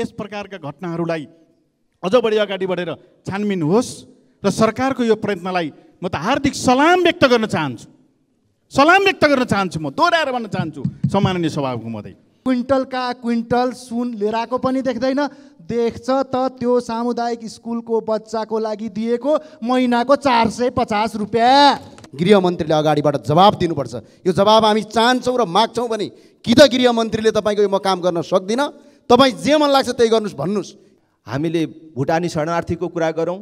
यस प्रकारका घटनाहरूलाई अझ बढी अगाडि बढेर छानबिन होस् र सरकारको यो प्रयत्नलाई म त हार्दिक सलाम व्यक्त गर्न चाहन्छु। म दोहोऱ्याएर भन्न चाहन्छु सम्माननीय सभामुखको मदै क्विन्टल का क्विन्टल सुन लिएर आएको पनि देख्दैन, देख्छ त त्यो सामुदायिक स्कुलको बच्चाको लागि दिएको महिनाको 450 रुपैयाँ। गृहमन्त्रीले अगाडिबाट जवाब दिनुपर्छ। यो जवाब हामी चाहन्छौँ र माग्छौँ भने कि त गृहमन्त्रीले तपाईँको यो म काम गर्न सक्दिनँ, तपाईँ जे मन लाग्छ त्यही गर्नुहोस् भन्नुहोस्। हामीले भुटानी शरणार्थीको कुरा गरौँ,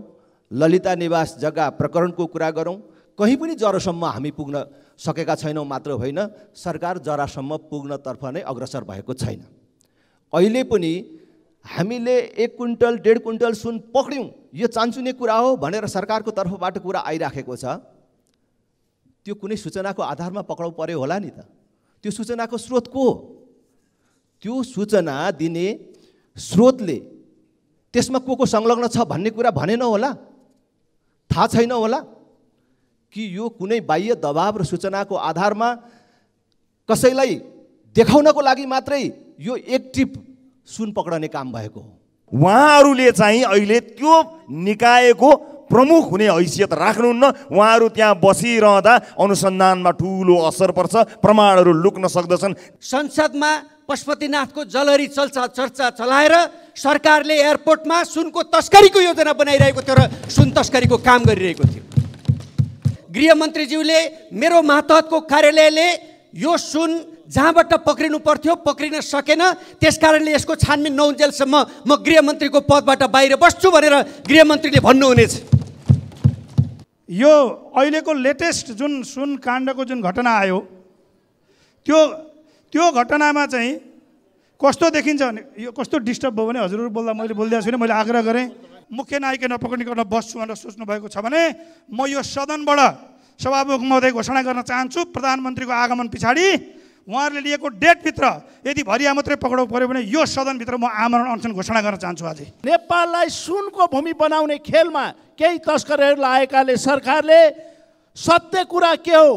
ललिता निवास जग्गा प्रकरणको कुरा गरौँ, कहीँ पनि जरासम्म हामी पुग्न सकेका छैनौँ। मात्र होइन, सरकार जरासम्म पुग्नतर्फ नै अग्रसर भएको छैन। अहिले पनि हामीले 1 क्विन्टल 1.5 क्विन्टल सुन पक्र्यौँ, यो चान्चुने कुरा हो भनेर सरकारको तर्फबाट कुरा आइराखेको छ। त्यो कुनै सूचनाको आधारमा पक्राउ पर्यो होला नि त। त्यो सूचनाको स्रोत को हो? त्यो सूचना दिने स्रोतले त्यसमा को संलग्न छ भन्ने कुरा भनेन होला, थाहा छैन होला कि यो कुनै बाह्य दबाब र सूचनाको आधारमा कसैलाई देखाउनको लागि मात्रै यो एक टिप सुन पकड्ने काम भएको हो। उहाँहरूले चाहिँ अहिले त्यो निकायको प्रमुख हुने हैसियत राख्नुहुन्न। उहाँहरू त्यहाँ बसिरहँदा अनुसन्धानमा ठुलो असर पर्छ, प्रमाणहरू लुक्न सक्दछन्। संसदमा पशुपतिनाथको जलहरी चर्चा चलाएर सरकारले एयरपोर्टमा सुनको तस्करीको योजना बनाइरहेको थियो र सुन तस्करीको काम गरिरहेको थियो। गृहमन्त्रीज्यूले मेरो मातहतको कार्यालयले यो सुन जहाँबाट पक्रिनु पर्थ्यो पक्रिन सकेन, त्यसकारणले यसको छानबिन नहुन्जेलसम्म म गृहमन्त्रीको पदबाट बाहिर बस्छु भनेर गृहमन्त्रीले भन्नुहुनेछ। यो अहिलेको लेटेस्ट जुन सुन काण्डको जुन घटना आयो त्यो घटनामा चाहिँ कस्तो देखिन्छ भने, यो कस्तो डिस्टर्ब भयो भने हजुरहरू बोल्दा मैले बोलिदिएको छुइनँ, मैले आग्रह गरेँ। मुख्य नायिका नपक्रिकन बस्छु भनेर सोच्नु भएको छ भने म यो सदनबाट सभामुख महोदय घोषणा गर्न चाहन्छु, प्रधानमन्त्रीको आगमन पछाडि उहाँहरूले लिएको डेटभित्र यदि भरिया मात्रै पक्राउ पऱ्यो भने यो सदनभित्र म आमरण अनसन घोषणा गर्न चाहन्छु। आज नेपाललाई सुनको भूमि बनाउने खेलमा केही तस्करहरू लागेकाले सरकारले सत्य कुरा के हो,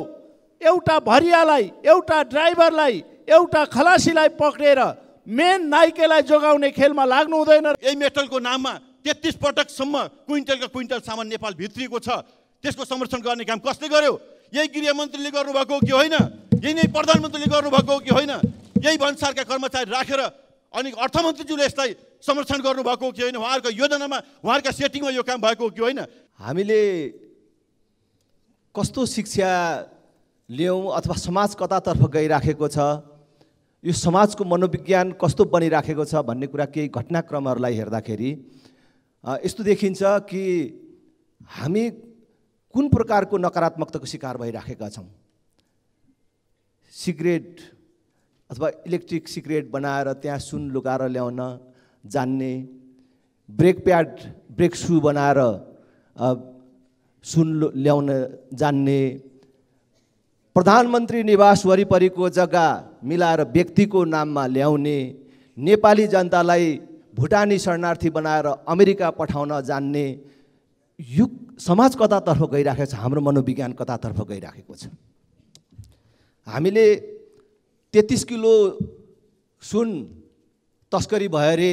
एउटा भरियालाई, एउटा ड्राइभरलाई, एउटा खलासीलाई पक्रेर मेन नायिकालाई जोगाउने खेलमा लाग्नु हुँदैन। यही मेटलको नाममा 33 पटकसम्म क्विन्टलका क्विन्टल सामान नेपाल भित्रिएको छ। त्यसको संरक्षण गर्ने काम कसले गर्यो? यही गृहमन्त्रीले गर्नुभएको हो कि होइन? यही नै प्रधानमन्त्रीले गर्नुभएको हो कि होइन? यही भन्सारका कर्मचारी राखेर अनि अर्थमन्त्रीज्यूले यसलाई संरक्षण गर्नुभएको हो कि होइन? उहाँहरूको योजनामा, उहाँहरूका सेटिङमा यो काम भएको हो कि होइन? हामीले कस्तो शिक्षा ल्याउँ अथवा समाज कतातर्फ गइराखेको छ, यो समाजको मनोविज्ञान कस्तो बनिराखेको छ भन्ने कुरा केही घटनाक्रमहरूलाई हेर्दाखेरि यस्तो देखिन्छ कि हामी कुन प्रकारको नकारात्मकताको शिकार भइराखेका छौँ। सिगरेट अथवा इलेक्ट्रिक सिगरेट बनाएर त्यहाँ सुन लुगाएर ल्याउन जान्ने, ब्रेक प्याड ब्रेक सु बनाएर सुन ल्याउन जान्ने, प्रधानमन्त्री निवास वरिपरिको जग्गा मिलाएर व्यक्तिको नाममा ल्याउने, नेपाली जनतालाई भुटानी शरणार्थी बनाएर अमेरिका पठाउन जान्ने, यो समाज कतातर्फ गइराखेको छ, हाम्रो मनोविज्ञान कतातर्फ गइराखेको छ। हामीले 33 किलो सुन तस्करी भयो अरे,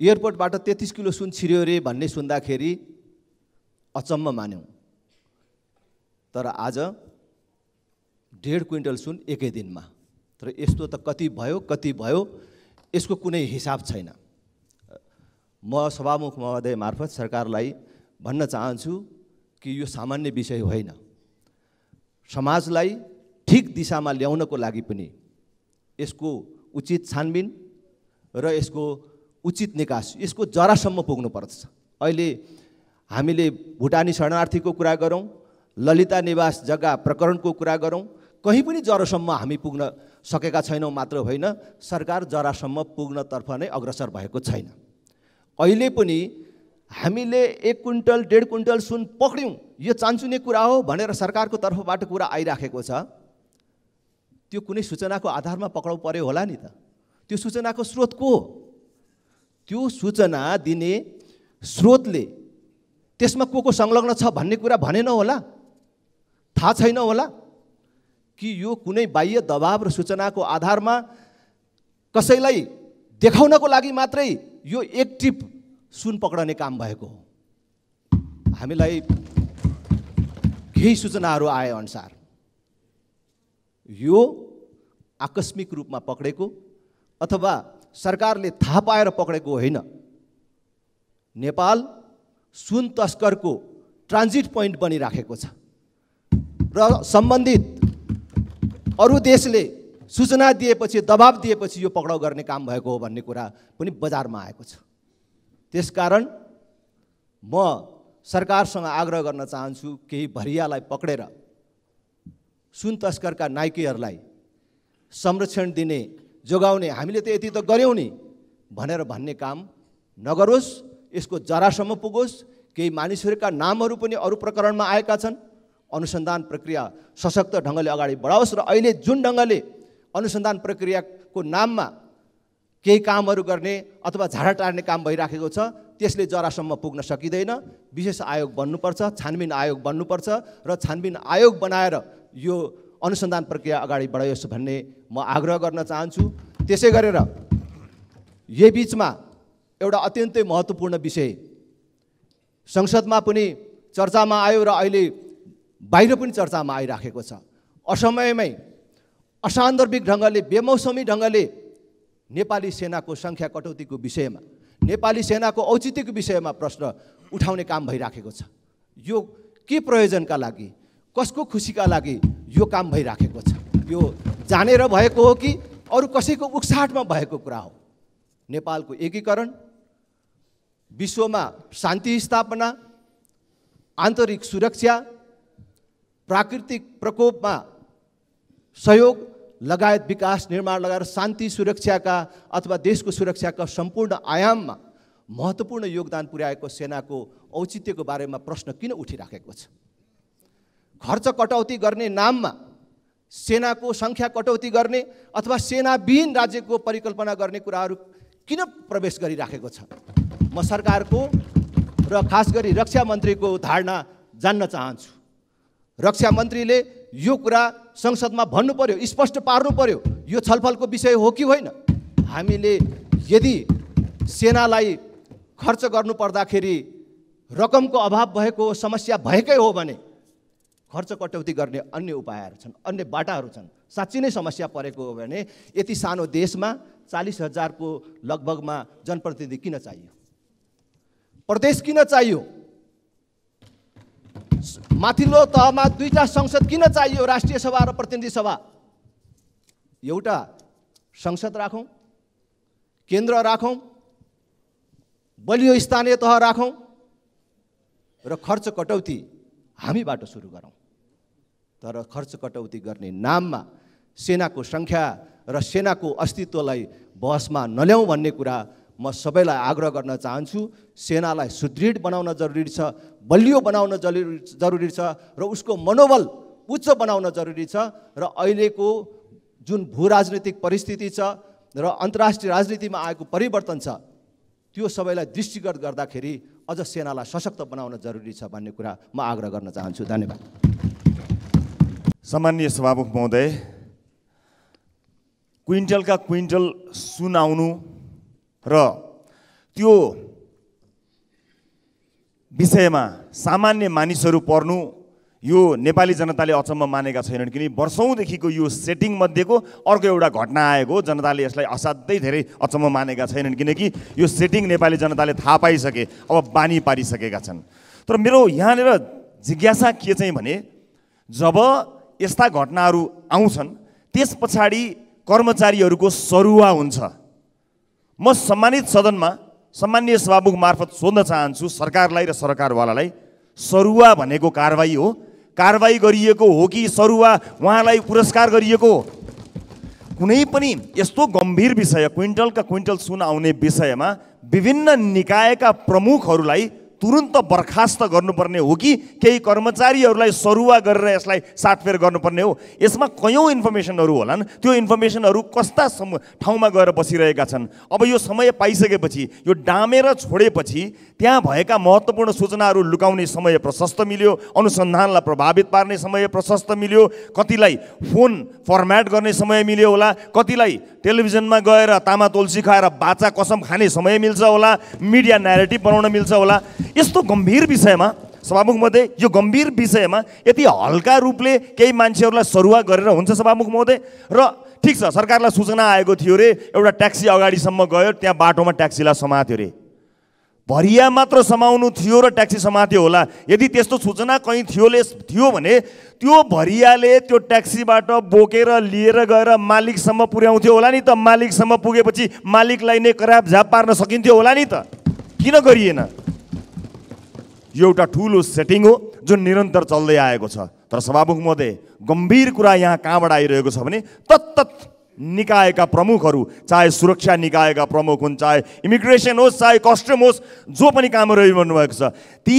एयरपोर्टबाट 33 किलो सुन छिर्यो अरे भन्ने सुन्दाखेरि अचम्म मान्यौँ, तर आज 1.5 क्विन्टल सुन एकै दिनमा। तर यस्तो त कति भयो यसको कुनै हिसाब छैन। म सभामुख महोदय मार्फत सरकारलाई भन्न चाहन्छु कि यो सामान्य विषय होइन। समाजलाई ठिक दिशामा ल्याउनको लागि पनि यसको उचित छानबिन र यसको उचित निकास, यसको जरासम्म पुग्नुपर्छ। अहिले हामीले भुटानी शरणार्थीको कुरा गरौँ, ललिता निवास जग्गा प्रकरणको कुरा गरौँ, कहीँ पनि जरासम्म हामी पुग्न सकेका छैनौँ। मात्र होइन, सरकार जरासम्म पुग्नतर्फ नै अग्रसर भएको छैन। अहिले पनि हामीले 1 क्विन्टल 1.5 क्विन्टल सुन पक्र्यौँ, यो चान्चुने कुरा हो भनेर सरकारको तर्फबाट कुरा आइराखेको छ। त्यो कुनै सूचनाको आधारमा पक्राउ पर्यो होला नि त। त्यो सूचनाको स्रोत को हो? त्यो सूचना दिने स्रोतले त्यसमा को संलग्न छ भन्ने कुरा भनेन होला, थाहा छैन होला कि यो कुनै बाह्य दबाब र सूचनाको आधारमा कसैलाई देखाउनको लागि मात्रै यो एक टिप सुन पकड्ने काम भएको हो। हामीलाई केही सूचनाहरू आए अनुसार यो आकस्मिक रूपमा पकडेको अथवा सरकारले थाहा पाएर पकडेको होइन। नेपाल सुन तस्करको ट्रान्जिट पोइन्ट बनिराखेको छ र सम्बन्धित अरू देशले सूचना दिएपछि दबाब दिएपछि यो पक्राउ गर्ने काम भएको हो भन्ने कुरा पनि बजारमा आएको छ। त्यसकारण म सरकारसँग आग्रह गर्न चाहन्छु केही भरियालाई पक्रेर सुन तस्करका नायकीहरूलाई संरक्षण दिने जोगाउने हामीले त यति त गर्यौं नि भनेर भन्ने काम नगरोस्, यसको जरासम्म पुगोस्। केही मानिसहरूका नामहरू पनि अरू प्रकरणमा आएका छन्। अनुसन्धान प्रक्रिया सशक्त ढंगले अगाडि बढाओस् र अहिले जुन ढंगले अनुसन्धान प्रक्रियाको नाममा केही कामहरू गर्ने अथवा झाडा टार्ने काम भइराखेको छ त्यसले जरासम्म पुग्न सकिदैन। विशेष आयोग बन्नुपर्छ, छानबिन आयोग बन्नुपर्छ र छानबिन आयोग बनाएर यो अनुसन्धान प्रक्रिया अगाडि बढाइयोस् भन्ने म आग्रह गर्न चाहन्छु। त्यसै गरेर यही बीचमा एउटा अत्यन्तै महत्त्वपूर्ण विषय संसदमा पनि चर्चामा आयो र अहिले बाहिर पनि चर्चामा आइराखेको छ। असमयमै असान्दर्भिक ढङ्गले बेमौसमी ढङ्गले नेपाली सेनाको संख्या कटौतीको विषयमा, नेपाली सेनाको औचित्यको विषयमा प्रश्न उठाउने काम भइराखेको छ। यो के प्रयोजनका लागि, कसको खुसीका लागि यो काम भइराखेको छ? यो जानेर भएको हो कि अरू कसैको उक्साहटमा भएको कुरा हो? नेपालको एकीकरण, विश्वमा शान्ति स्थापना, आन्तरिक सुरक्षा, प्राकृतिक प्रकोपमा सहयोग लगायत विकास निर्माण लगाएर शान्ति सुरक्षाका अथवा देशको सुरक्षाका सम्पूर्ण आयाममा महत्त्वपूर्ण योगदान पुर्याएको सेनाको औचित्यको बारेमा प्रश्न किन उठिराखेको छ? खर्च कटौती गर्ने नाममा सेनाको सङ्ख्या कटौती गर्ने अथवा सेनाविहीन राज्यको परिकल्पना गर्ने कुराहरू किन प्रवेश गरिराखेको छ? म सरकारको र खास गरी रक्षा मन्त्रीको धारणा जान्न चाहन्छु। रक्षा मन्त्रीले यो कुरा संसदमा भन्नु पर्यो, स्पष्ट पार्नु पर्यो। यो छलफलको विषय हो कि होइन? हामीले यदि सेनालाई खर्च गर्नु पर्दाखेरि रकमको अभाव भएको समस्या भएकै हो भने खर्च कटौती गर्ने अन्य उपायहरू छन्, अन्य बाटाहरू छन्। साँच्ची नै समस्या परेको हो भने यति सानो देशमा 40,000को लगभगमा जनप्रतिनिधि किन चाहियो? प्रदेश किन चाहियो? माथिल्लो तहमा 2टा संसद किन चाहियो? राष्ट्रिय सभा र प्रतिनिधि सभा। एउटा संसद राखौँ, केन्द्र राखौँ, बलियो स्थानीय तह राखौँ र खर्च कटौती हामीबाट सुरु गरौँ। तर खर्च कटौती गर्ने नाममा सेनाको सङ्ख्या र सेनाको अस्तित्वलाई बहसमा नल्याउँ भन्ने कुरा म सबैलाई आग्रह गर्न चाहन्छु। सेनालाई सुदृढ बनाउन जरुरी छ, बलियो बनाउन जरुरी छ र उसको मनोबल उच्च बनाउन जरुरी छ। र अहिलेको जुन भूराजनीतिक परिस्थिति छ र अन्तर्राष्ट्रिय राजनीतिमा आएको परिवर्तन छ त्यो सबैलाई दृष्टिगत गर्दाखेरि अझ सेनालाई सशक्त बनाउन जरुरी छ भन्ने कुरा म आग्रह गर्न चाहन्छु। धन्यवाद। सम्माननीय सभामुख महोदय, क्विन्टलका क्विन्टल सुन आउनु र त्यो विषयमा सामान्य मानिसहरू पर्नु यो नेपाली जनताले अचम्म मानेका छैनन्, किन वर्षौंदेखिको यो सेटिङ मध्येको अर्को एउटा घटना आएको जनताले यसलाई असाध्यै धेरै अचम्म मानेका छैनन्, किनकि यो सेटिङ नेपाली जनताले थाहा पाइसके, अब बानी पारिसकेका छन्। तर मेरो यहाँनिर जिज्ञासा के चाहिँ भने, जब यस्ता घटनाहरू आउँछन् त्यस पछाडि कर्मचारीहरूको सरुवा हुन्छ। म सम्मानित सदनमा सम्माननीय सभामुख मार्फत सोध्न चाहन्छु सरकारलाई र सरकारवालालाई, सरुवा भनेको कारवाही हो, कारवाही गरिएको हो कि सरुवा उहाँलाई पुरस्कार गरिएको हो? कुनै पनि यस्तो गम्भीर विषय, क्विन्टलका क्विन्टल सुन आउने विषयमा विभिन्न निकायका प्रमुखहरूलाई तुरुन्त बर्खास्त गर्नुपर्ने हो कि केही कर्मचारीहरूलाई सरुवा गरेर यसलाई साटफेर गर्नुपर्ने हो? यसमा कयौँ इन्फर्मेसनहरू होलान्, त्यो इन्फर्मेसनहरू कस्ता ठाउँमा गएर बसिरहेका छन्? अब यो समय पाइसकेपछि, यो डामेर छोडेपछि त्यहाँ भएका महत्त्वपूर्ण सूचनाहरू लुकाउने समय प्रशस्त मिल्यो, अनुसन्धानलाई प्रभावित पार्ने समय प्रशस्त मिल्यो, कतिलाई फोन फर्म्याट गर्ने समय मिल्यो होला, कतिलाई टेलिभिजन में गएर तामा तुलसी खाएर बाचा कसम खाने समय मिल्छ होला, मीडिया नैरेटिव बनाउन मिल्छ होला। यस्तो गम्भीर विषयमा सभामुख महोदय यो गम्भीर विषयमा यति हल्का रूपले केही मान्छेहरुलाई सरुवा गरेर हुन्छ सभामुख महोदय? र ठीक छ, सरकारलाई सूचना आएको थियो रे, एउटा ट्याक्सी अगाडिसम्म गयो, त्यहाँ बाटोमा ट्याक्सीलाई समात्यो रे, भरिया मात्र समाउनु थियो र ट्याक्सी समात्यो होला। यदि त्यस्तो सूचना कहीँ थियो भने त्यो भरियाले त्यो ट्याक्सीबाट बोकेर लिएर गएर मालिकसम्म पुर्याउँथ्यो होला नि त। मालिकसम्म पुगेपछि मालिकलाई नै कराप झाप पार्न सकिन्थ्यो होला नि त। किन गरिएन? यो एउटा ठुलो सेटिङ हो जो निरन्तर चल्दै आएको छ। तर सभामुख महोदय, गम्भीर कुरा यहाँ कहाँबाट आइरहेको छ भने तत्त निकायका प्रमुखहरू, चाहे सुरक्षा निकायका प्रमुख हुन्, चाहे इमिग्रेसन होस्, चाहे कस्टम होस्, जो पनि कामहरू गर्नुभएको छ, ती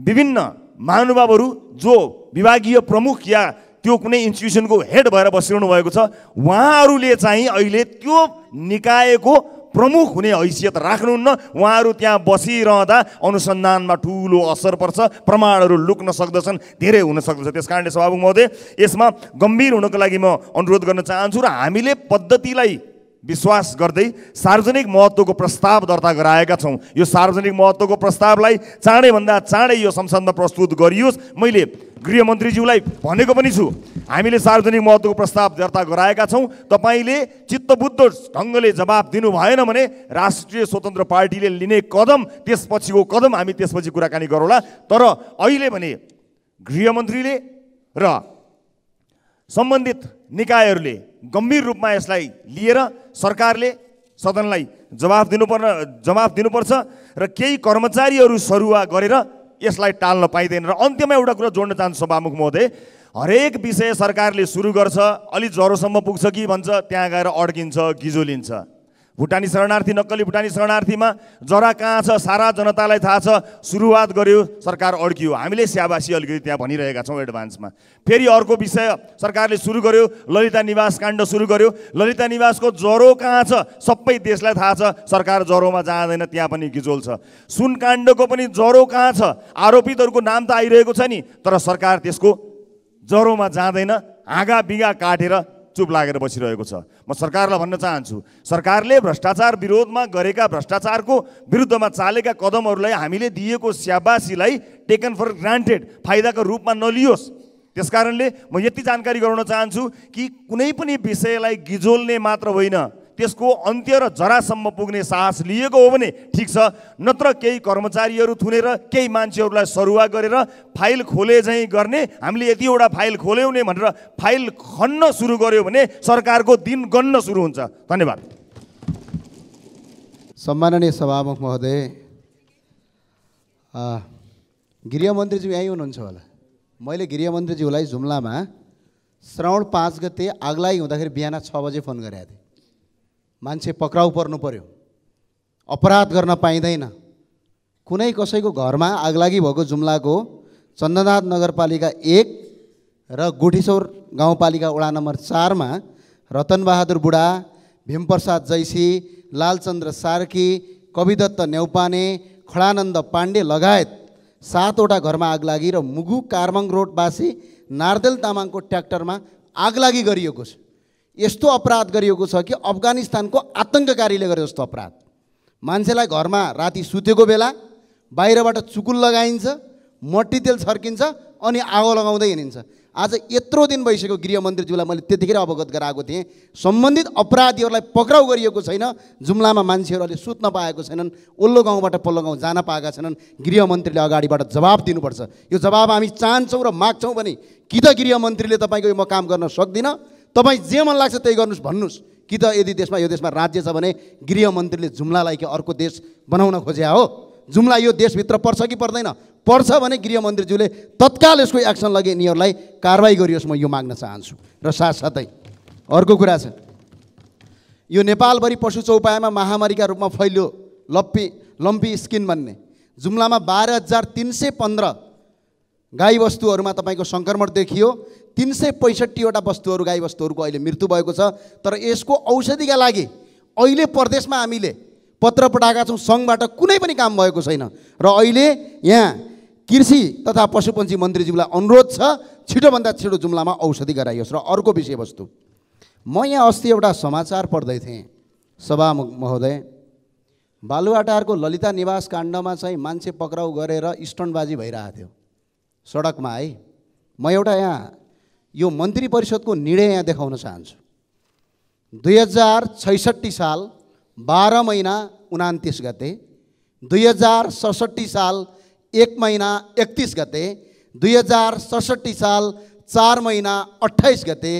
विभिन्न महानुभावहरू जो विभागीय प्रमुख या त्यो कुनै इन्स्टिट्युसनको हेड भएर बसिरहनु भएको छ, उहाँहरूले चाहिँ अहिले त्यो निकायको प्रमुख हुने हैसियत राख्नुहुन्न। उहाँहरू त्यहाँ बसिरहँदा अनुसन्धानमा ठुलो असर पर्छ, प्रमाणहरू लुक्न सक्दछन्, धेरै हुन सक्दछ। त्यसकारणले सभामुख महोदय, यसमा गम्भीर हुनको लागि म अनुरोध गर्न चाहन्छु र हामीले पद्धतिलाई विश्वास गर्दै सार्वजनिक महत्त्वको प्रस्ताव दर्ता गराएका छौँ। यो सार्वजनिक महत्त्वको प्रस्तावलाई चाँडैभन्दा चाँडै यो संसदमा प्रस्तुत गरियोस्। मैले गृहमन्त्रीज्यूलाई भनेको पनि छु, हामीले सार्वजनिक महत्त्वको प्रस्ताव दर्ता गराएका छौँ, तपाईले चित्तबुद्ध ढङ्गले जवाब दिनु भएन भने राष्ट्रिय स्वतन्त्र पार्टीले लिने कदम, त्यसपछिको कदम हामी त्यसपछि कुराकानी गरौँला। तर अहिले भने गृहमन्त्रीले र सम्बन्धित निकायहरूले गम्भीर रूपमा यसलाई लिएर सरकारले सदनलाई जवाफ दिनुपर्छ र केही कर्मचारीहरू सरुवा गरेर यसलाई टाल्न पाइँदैन। र अन्त्यमा एउटा कुरा जोड्न चाहन्छु सभामुख महोदय, हरेक विषय सरकारले सुरु गर्छ, अलि ज्वरोसम्म पुग्छ कि भन्छ, त्यहाँ गएर अड्किन्छ, गिजोलिन्छ। भुटानी शरणार्थी, नक्कली भुटानी शरणार्थीमा जरा कहाँ छ सारा जनतालाई थाहा छ, सुरुवात गर्यो सरकार अड्कियो, हामीले स्याबासी अलिकति त्यहाँ भनिरहेका छौँ एडभान्समा। फेरि अर्को विषय सरकारले सुरु गर्यो, ललिता निवास काण्ड सुरु गर्यो, ललिता निवासको ज्वरो कहाँ छ सबै देशलाई थाहा छ, सरकार ज्वरोमा जाँदैन, त्यहाँ पनि गिजोल छ। सुनकाण्डको पनि ज्वरो कहाँ छ, आरोपितहरूको नाम त आइरहेको छ नि, तर सरकार त्यसको ज्वरोमा जाँदैन, हाँगा बिगा काटेर चुप लागेर बसिरहेको छ। म सरकारलाई भन्न चाहन्छु, सरकारले भ्रष्टाचार विरोधमा गरेका, भ्रष्टाचारको विरुद्धमा चालेका कदमहरूलाई हामीले दिएको स्याबासीलाई टेकन फर ग्रान्टेड, फाइदाको रूपमा नलियोस्। त्यसकारणले म यति जानकारी गराउन चाहन्छु कि कुनै पनि विषयलाई गिजोल्ने मात्र होइन, त्यसको अन्त्य र जरासम्म पुग्ने साहस लिएको हो भने ठिक छ, नत्र केही कर्मचारीहरू थुनेर केही मान्छेहरूलाई सरुवा गरेर फाइल खोले झैँ गर्ने, हामीले यतिवटा फाइल खोल्यौँ नि भनेर फाइल खन्न सुरु गर्यो भने सरकारको दिन गन्न सुरु हुन्छ। धन्यवाद। सम्माननीय सभामुख महोदय, गृहमन्त्रीज्यू यहीँ हुनुहुन्छ होला, मैले गृहमन्त्रीज्यूलाई जुम्लामा श्रावण 5 गते आग्लाइ हुँदाखेरि बिहान 6 बजे फोन गरेको थिएँ। मान्छे पक्राउ पर्नु पर्यो, अपराध गर्न पाइँदैन, कुनै कसैको घरमा आगलागी भएको जुम्लाको चन्दननाथ नगरपालिका 1 र गुठीसौर गाउँपालिका वडा नम्बर 4 मा रतनबहादुर बुढा, भीमप्रसाद जैसी, लालचन्द्र सार्की, कविदत्त न्यौपाने, खडानन्द पाण्डे लगायत 7वटा घरमा आगलागी र मुगु कार्मङ रोडवासी नार्देल तामाङको ट्र्याक्टरमा आगलागी गरिएको छ। यस्तो अपराध गरिएको छ कि अफगानिस्तानको आतंककारीले गरे जस्तो अपराध। मान्छेलाई घरमा राति सुतेको बेला बाहिरबाट चुकुल लगाइन्छ, मट्टीतेल छर्किन्छ अनि आगो लगाउँदै हिँडिन्छ। आज यत्रो दिन भइसक्यो, गृहमन्त्रीज्यूलाई मैले त्यतिखेर अवगत गराएको थिएँ, सम्बन्धित अपराधीहरूलाई पक्राउ गरिएको छैन, जुम्लामा मान्छेहरूले सुत्न पाएको छैनन्, ओल्लो गाउँबाट पल्लो गाउँ जान पाएका छैनन्। गृहमन्त्रीले अगाडिबाट जवाब दिनुपर्छ। यो जवाब हामी चाहन्छौँ र माग्छौँ भने कि त गृहमन्त्रीले तपाईँको यो म काम गर्न सक्दिनँ, तपाईँ जे मन लाग्छ त्यही गर्नुहोस् भन्नुहोस्, कि त यदि देशमा यो देशमा राज्य छ भने गृहमन्त्रीले जुम्लालाई के अर्को देश बनाउन खोजे हो? जुम्ला यो देशभित्र पर्छ कि पर्दैन? पर्छ भने गृहमन्त्रीज्यूले तत्काल यसको एक्सन लगे यिनीहरूलाई कारवाही गरियोस्, म यो माग्न चाहन्छु। र साथसाथै अर्को कुरा छ, यो नेपालभरि पशु चौपायामा महामारीका रूपमा फैलियो लम्पी स्किन भन्ने। जुम्लामा 12,315 गाई वस्तुहरूमा तपाईँको सङ्क्रमण देखियो, 365वटा वस्तुहरू गाई वस्तुहरूको अहिले मृत्यु भएको छ। तर यसको औषधिका लागि अहिले प्रदेशमा हामीले पत्र पठाएका छौँ, सङ्घबाट कुनै पनि काम भएको छैन। र अहिले यहाँ कृषि तथा पशुपन्छी मन्त्रीज्यूलाई अनुरोध छ, छिटोभन्दा छिटो जुम्लामा औषधि गराइयोस्। र अर्को विषयवस्तु, म यहाँ अस्ति एउटा समाचार पढ्दै थिएँ सभामुख महोदय, बालुवाटारको ललिता निवास काण्डमा चाहिँ मान्छे पक्राउ गरेर स्टन्टबाजी भइरहेको थियो सडकमा है। म एउटा यहाँ यो मन्त्री परिषदको निर्णय यहाँ देखाउन चाहन्छु। 2066 साल 12 महिना 29 गते, 2067 साल 1 महिना 31 गते, 2067 साल 4 महिना 28 गते,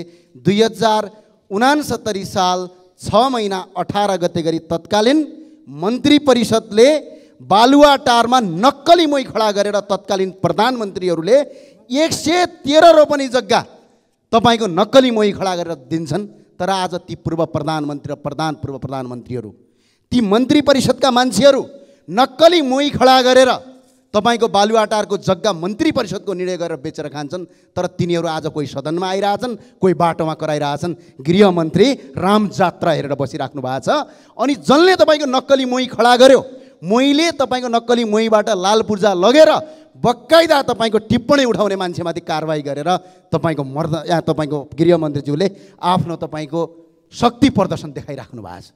2069 साल 6 महिना 18 गते गरी तत्कालीन मन्त्री परिषदले बालुवाटारमा नक्कली मै खडा गरेर तत्कालीन प्रधानमन्त्रीहरूले 113 रोपनी जग्गा तपाईको नक्कली मै खडा गरेर दिन्छन्। तर आज ती पूर्व प्रधानमन्त्री र पूर्व प्रधानमन्त्रीहरू, ती मन्त्री परिषदका मान्छेहरू नक्कली मै खडा गरेर तपाईको बालुवाटारको जग्गा मन्त्री परिषदको निर्णय गरेर बेचेर खान्छन्। तर तिनीहरू आज कोही सदनमा आइराछन्, कोही बाटोमा कराइराछन्। गृहमन्त्री राम जात्रा हेरेर बसिराख्नु भएको छ। अनि जसले तपाईको नक्कली मोही खडा गर्यो, मैले तपाईको नक्कली मोहीबाट लाल पूर्जा लगेर बक्काइदा तपाईको टिप्पणी उठाउने मान्छेमाथि कारवाही गरेर तपाईको मर्द यहाँ तपाईको गृहमन्त्रीज्यूले आफ्नो तपाईको शक्ति प्रदर्शन देखाइराख्नु भएको छ।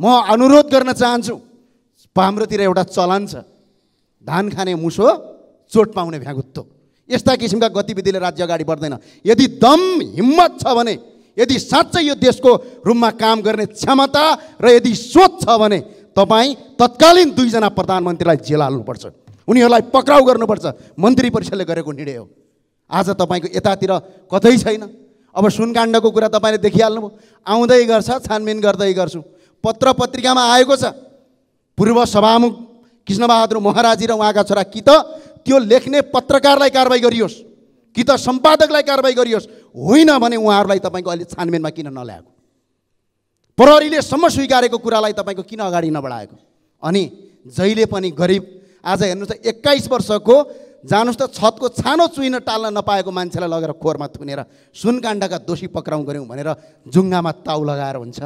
म अनुरोध गर्न चाहन्छु, हाम्रोतिर एउटा चलन छ, धान खाने मुसो चोट पाउने भ्यागुत्तो। यस्ता किसिमका गतिविधिले राज्य अगाडि बढ्दैन। यदि दम हिम्मत छ भने, यदि साँच्चै यो देशको रूपमा काम गर्ने क्षमता र यदि सोच छ भने तपाईँ तत्कालीन दुईजना प्रधानमन्त्रीलाई जेल हाल्नुपर्छ, उनीहरूलाई पक्राउ गर्नुपर्छ। मन्त्री परिषदले गरेको निर्णय हो। आज तपाईँको यतातिर कतै छैन। अब सुनकाण्डको कुरा तपाईँले देखिहाल्नुभयो, आउँदै गर्छ, छानबिन गर्दै गर्छु। पत्र पत्रिकामा आएको छ, पूर्व सभामुख कृष्णबहादुर महाराजी र उहाँका छोरा कि त त्यो लेख्ने पत्रकारलाई कारवाही गरियोस् कि त सम्पादकलाई कारवाही गरियोस्, होइन भने उहाँहरूलाई तपाईँको अहिले छानबिनमा किन नल्याएको, प्रहरीले सम्म स्वीकारेको कुरालाई तपाईँको किन अगाडि नबढाएको। अनि जहिले पनि गरिब, आज हेर्नुहोस् त 21 वर्षको, जानुस् त छतको छानो चुइन टाल्न नपाएको मान्छेलाई लगेर खोरमा थुनेर सुनकाण्डका दोषी पक्राउ गऱ्यौँ भनेर जुङ्गामा ताउ लगाएर हुन्छ,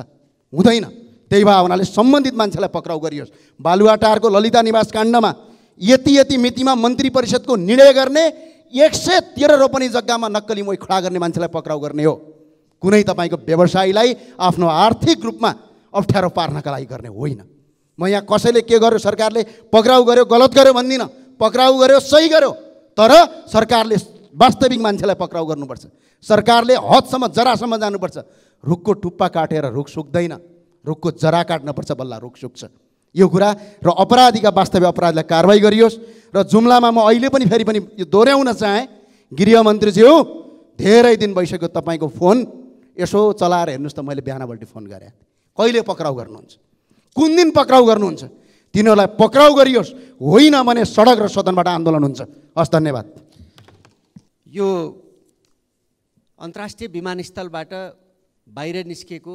हुँदैन। त्यही भावनाले सम्बन्धित मान्छेलाई पक्राउ गरियोस्। बालुवाटारको ललिता निवास काण्डमा यति यति मितिमा मन्त्री परिषदको निर्णय गर्ने, 113 रोपनी जग्गामा नक्कली मोही खडा गर्ने मान्छेलाई पक्राउ गर्ने हो। कुनै तपाईँको व्यवसायीलाई आफ्नो आर्थिक रूपमा अप्ठ्यारो पार्नका लागि गर्ने होइन। म यहाँ कसैले के गर्यो, सरकारले पक्राउ गर्यो, गलत गर्यो भन्दिनँ, पक्राउ गर्यो सही गर्यो, तर सरकारले वास्तविक मान्छेलाई पक्राउ गर्नुपर्छ। सरकारले हदसम्म जरासम्म जानुपर्छ। रुखको टुप्पा काटेर रुख सुक्दैन, रुखको जरा काट्नुपर्छ, बल्ल रुख सुक्छ। यो कुरा र अपराधीका वास्तविक अपराधीलाई कारवाही गरियोस्। र जुम्लामा म अहिले पनि फेरि पनि यो दोहोऱ्याउन चाहे, गृहमन्त्रीज्यू धेरै दिन भइसक्यो तपाईँको फोन यसो चलाएर हेर्नुहोस् त, मैले बिहानपल्ट फोन गरेँ, कहिले पक्राउ गर्नुहुन्छ, कुन दिन पक्राउ गर्नुहुन्छ, तिनीहरूलाई पक्राउ गरियोस्, होइन भने सडक र सदनबाट आन्दोलन हुन्छ। हस्, धन्यवाद। यो अन्तर्राष्ट्रिय विमानस्थलबाट बाहिर निस्किएको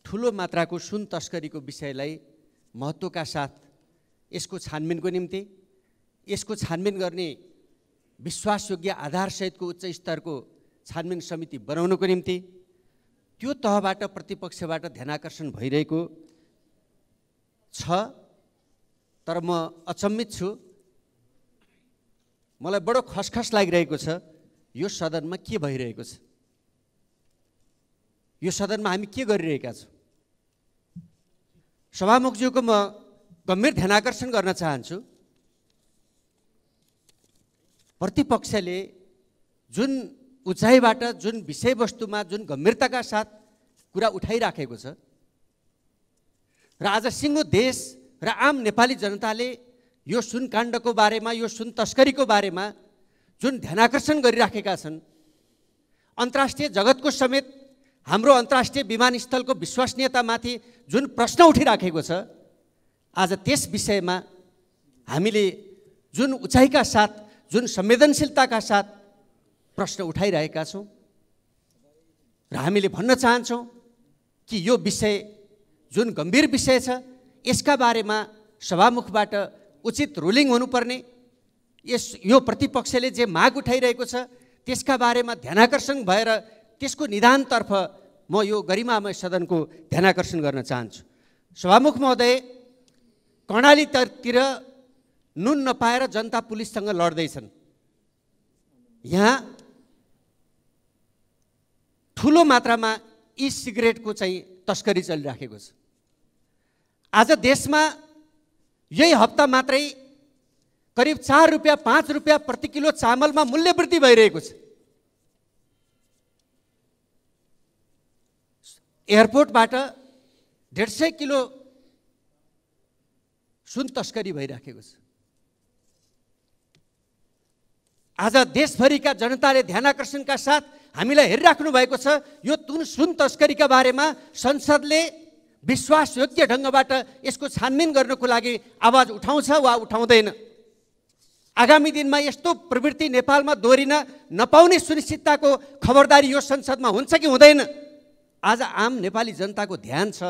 ठुलो मात्राको सुन तस्करीको विषयलाई महत्त्वका साथ यसको छानबिनको निम्ति, यसको छानबिन गर्ने विश्वासयोग्य आधारसहितको उच्च स्तरको छानबिन समिति बनाउनको निम्ति त्यो तहबाट प्रतिपक्षबाट ध्यानाकर्षण भइरहेको छ। तर म अचम्मित छु, मलाई बडो खसखस लागिरहेको छ, यो सदनमा के भइरहेको छ, यो सदनमा हामी के गरिरहेका छौँ। सभामुखज्यूको म गम्भीर ध्यानाकर्षण गर्न चाहन्छु। प्रतिपक्षले जुन उचाइबाट, जुन विषयवस्तुमा जुन गम्भीरताका साथ कुरा उठाइराखेको छ, र आज सिङ्गो देश र आम नेपाली जनताले यो सुनकाण्डको बारेमा, यो सुन तस्करीको बारेमा जुन ध्यानाकर्षण गरिराखेका छन्, अन्तर्राष्ट्रिय जगतको समेत हाम्रो अन्तर्राष्ट्रिय विमानस्थलको विश्वसनीयतामाथि जुन प्रश्न उठिराखेको छ, आज त्यस विषयमा हामीले जुन उचाइका साथ, जुन संवेदनशीलताका साथ प्रश्न उठाइरहेका छौँ। र हामीले भन्न चाहन्छौँ कि यो विषय जुन गम्भीर विषय छ, यसका बारेमा सभामुखबाट उचित रुलिङ हुनुपर्ने, यो प्रतिपक्षले जे माग उठाइरहेको छ त्यसका बारेमा ध्यानाकर्षण भएर त्यसको निदानतर्फ म यो गरिमामय सदनको ध्यानाकर्षण गर्न चाहन्छु। सभामुख महोदय, कर्णाली तटतिर नुन नपाएर जनता पुलिससँग लड्दैछन्। यहाँ ठुलो मात्रामा ई सिगरेट को चाहिँ तस्करी चलिराखेको छ। आज देश में यही हप्ता मात्रै करीब 4 रुपैयाँ 5 रुपैयाँ प्रति किलो चामल में मूल्य वृद्धि भइरहेको छ। एयरपोर्टबाट 150 किलो सुन तस्करी भइराखेको छ। आज देशभरि का जनता ने ध्यान आकर्षण का साथ हामीलाई हेरिराख्नु भएको छ। यो सुन तस्करी का बारे में संसद ने विश्वासयोग्य ढंगबाट यसको छानबिन गर्नको लागि आवाज उठाउँछ वा उठाउँदैन। आगामी दिन में यस्तो प्रवृत्ति नेपालमा दोहरिन नपाउने सुनिश्चितता को खबरदारी यो संसद में हुन्छ कि हुँदैन, आज आम नेपाली जनता को ध्यान छ।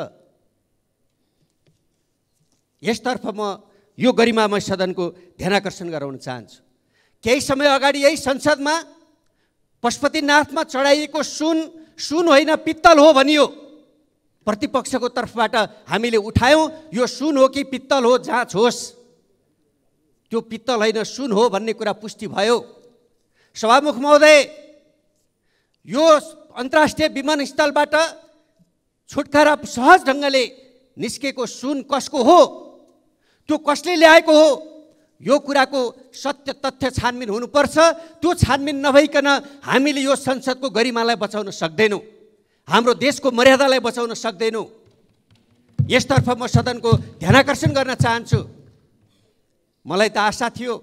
यसतर्फ म यो गरिमामय सदन को ध्यान आकर्षण गराउन चाहन्छु। केही समय अगाडि यही संसद में पशुपतिनाथ में चढाइएको सुन होइन पित्तल हो भनियो। प्रतिपक्ष को तर्फबाट हामीले उठायौं यो सुन हो कि पित्तल हो जाँच होस्, त्यो पित्तल होइन सुन हो भन्ने कुरा पुष्टि भयो। सभामुख महोदय, यो अन्तर्राष्ट्रिय विमानस्थलबाट छुटकारा सहज ढंगले निस्केको सुन कसको हो, त्यो कसले ल्याएको हो, यो कुराको सत्य तथ्य छानबिन हुनुपर्छ। त्यो छानबिन नभइकन हामीले यो संसदको गरिमालाई बचाउन सक्दैनौं, हाम्रो देशको मर्यादालाई बचाउन सक्दैनौं। यसतर्फ म सदनको ध्यान आकर्षण गर्न चाहन्छु। मलाई त आशा थियो,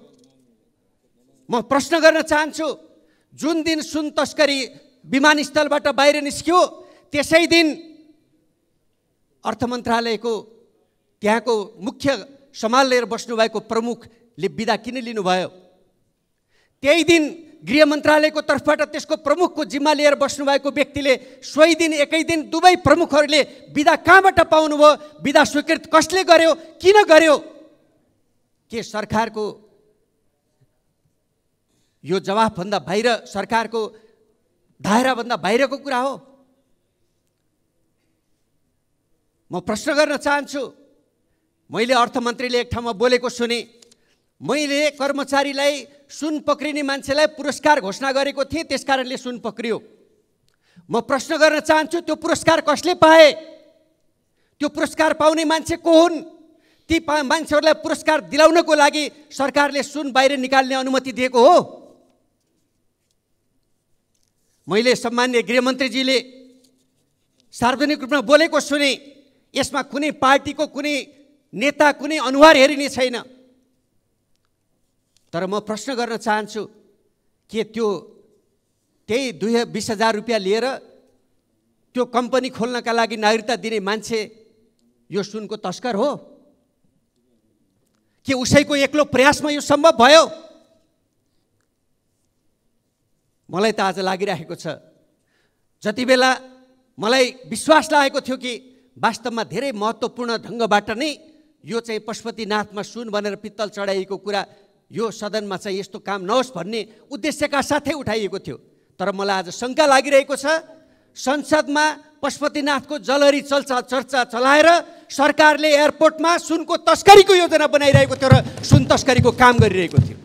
म प्रश्न गर्न चाहन्छु, जुन दिन सुन तस्करी विमानस्थलबाट बाहिर निस्क्यो त्यसै दिन अर्थ मन्त्रालयको त्यहाँको मुख्य सम्हालेर बस्नुभएको प्रमुखले बिदा किन लिनुभयो? त्यही दिन गृह मन्त्रालयको तर्फबाट त्यसको प्रमुखको जिम्मा लिएर बस्नुभएको व्यक्तिले सोही दिन एकै दिन दुवै प्रमुखहरूले बिदा कहाँबाट पाउनुभयो? बिदा स्वीकृत कसले गर्यो? किन गर्यो? के सरकारको यो जवाफभन्दा बाहिर, सरकारको दायराभन्दा बाहिरको कुरा हो? म प्रश्न गर्न चाहन्छु। मैले अर्थमन्त्रीले एक ठाउँमा बोलेको सुने, मैले कर्मचारीलाई सुन पक्रिने मान्छेलाई पुरस्कार घोषणा गरेको थिएँ, त्यसकारणले सुन पक्रियो। म प्रश्न गर्न चाहन्छु, त्यो पुरस्कार कसले पाए? त्यो पुरस्कार पाउने मान्छे को हुन्? ती मान्छेहरूलाई पुरस्कार दिलाउनको लागि सरकारले सुन बाहिर निकाल्ने अनुमति दिएको हो? मैले सम्मान्य गृहमन्त्रीजीले सार्वजनिक रूपमा बोलेको सुने, यसमा कुनै पार्टीको कुनै नेता कुनै अनुहार हेरिने छैन। तर म प्रश्न गर्न चाहन्छु, के त्यो त्यही 20,000 रुपियाँ लिएर त्यो कम्पनी खोल्नका लागि नागरिकता दिने मान्छे यो सुनको तस्कर हो? के उसैको एक्लो प्रयासमा यो सम्भव भयो? मलाई त आज लागिरहेको छ, जति बेला मलाई विश्वास लागेको थियो कि वास्तवमा धेरै महत्त्वपूर्ण ढङ्गबाट नै यो चाहिँ पशुपतिनाथमा सुन भनेर पित्तल चढाइएको कुरा यो सदनमा चाहिँ यस्तो काम नहोस् भन्ने उद्देश्यका साथै उठाइएको थियो। तर मलाई आज शङ्का लागिरहेको छ, संसदमा पशुपतिनाथको जलहरी चर्चा चलाएर सरकारले एयरपोर्टमा सुनको तस्करीको योजना बनाइरहेको थियो र सुन तस्करीको काम गरिरहेको थियो।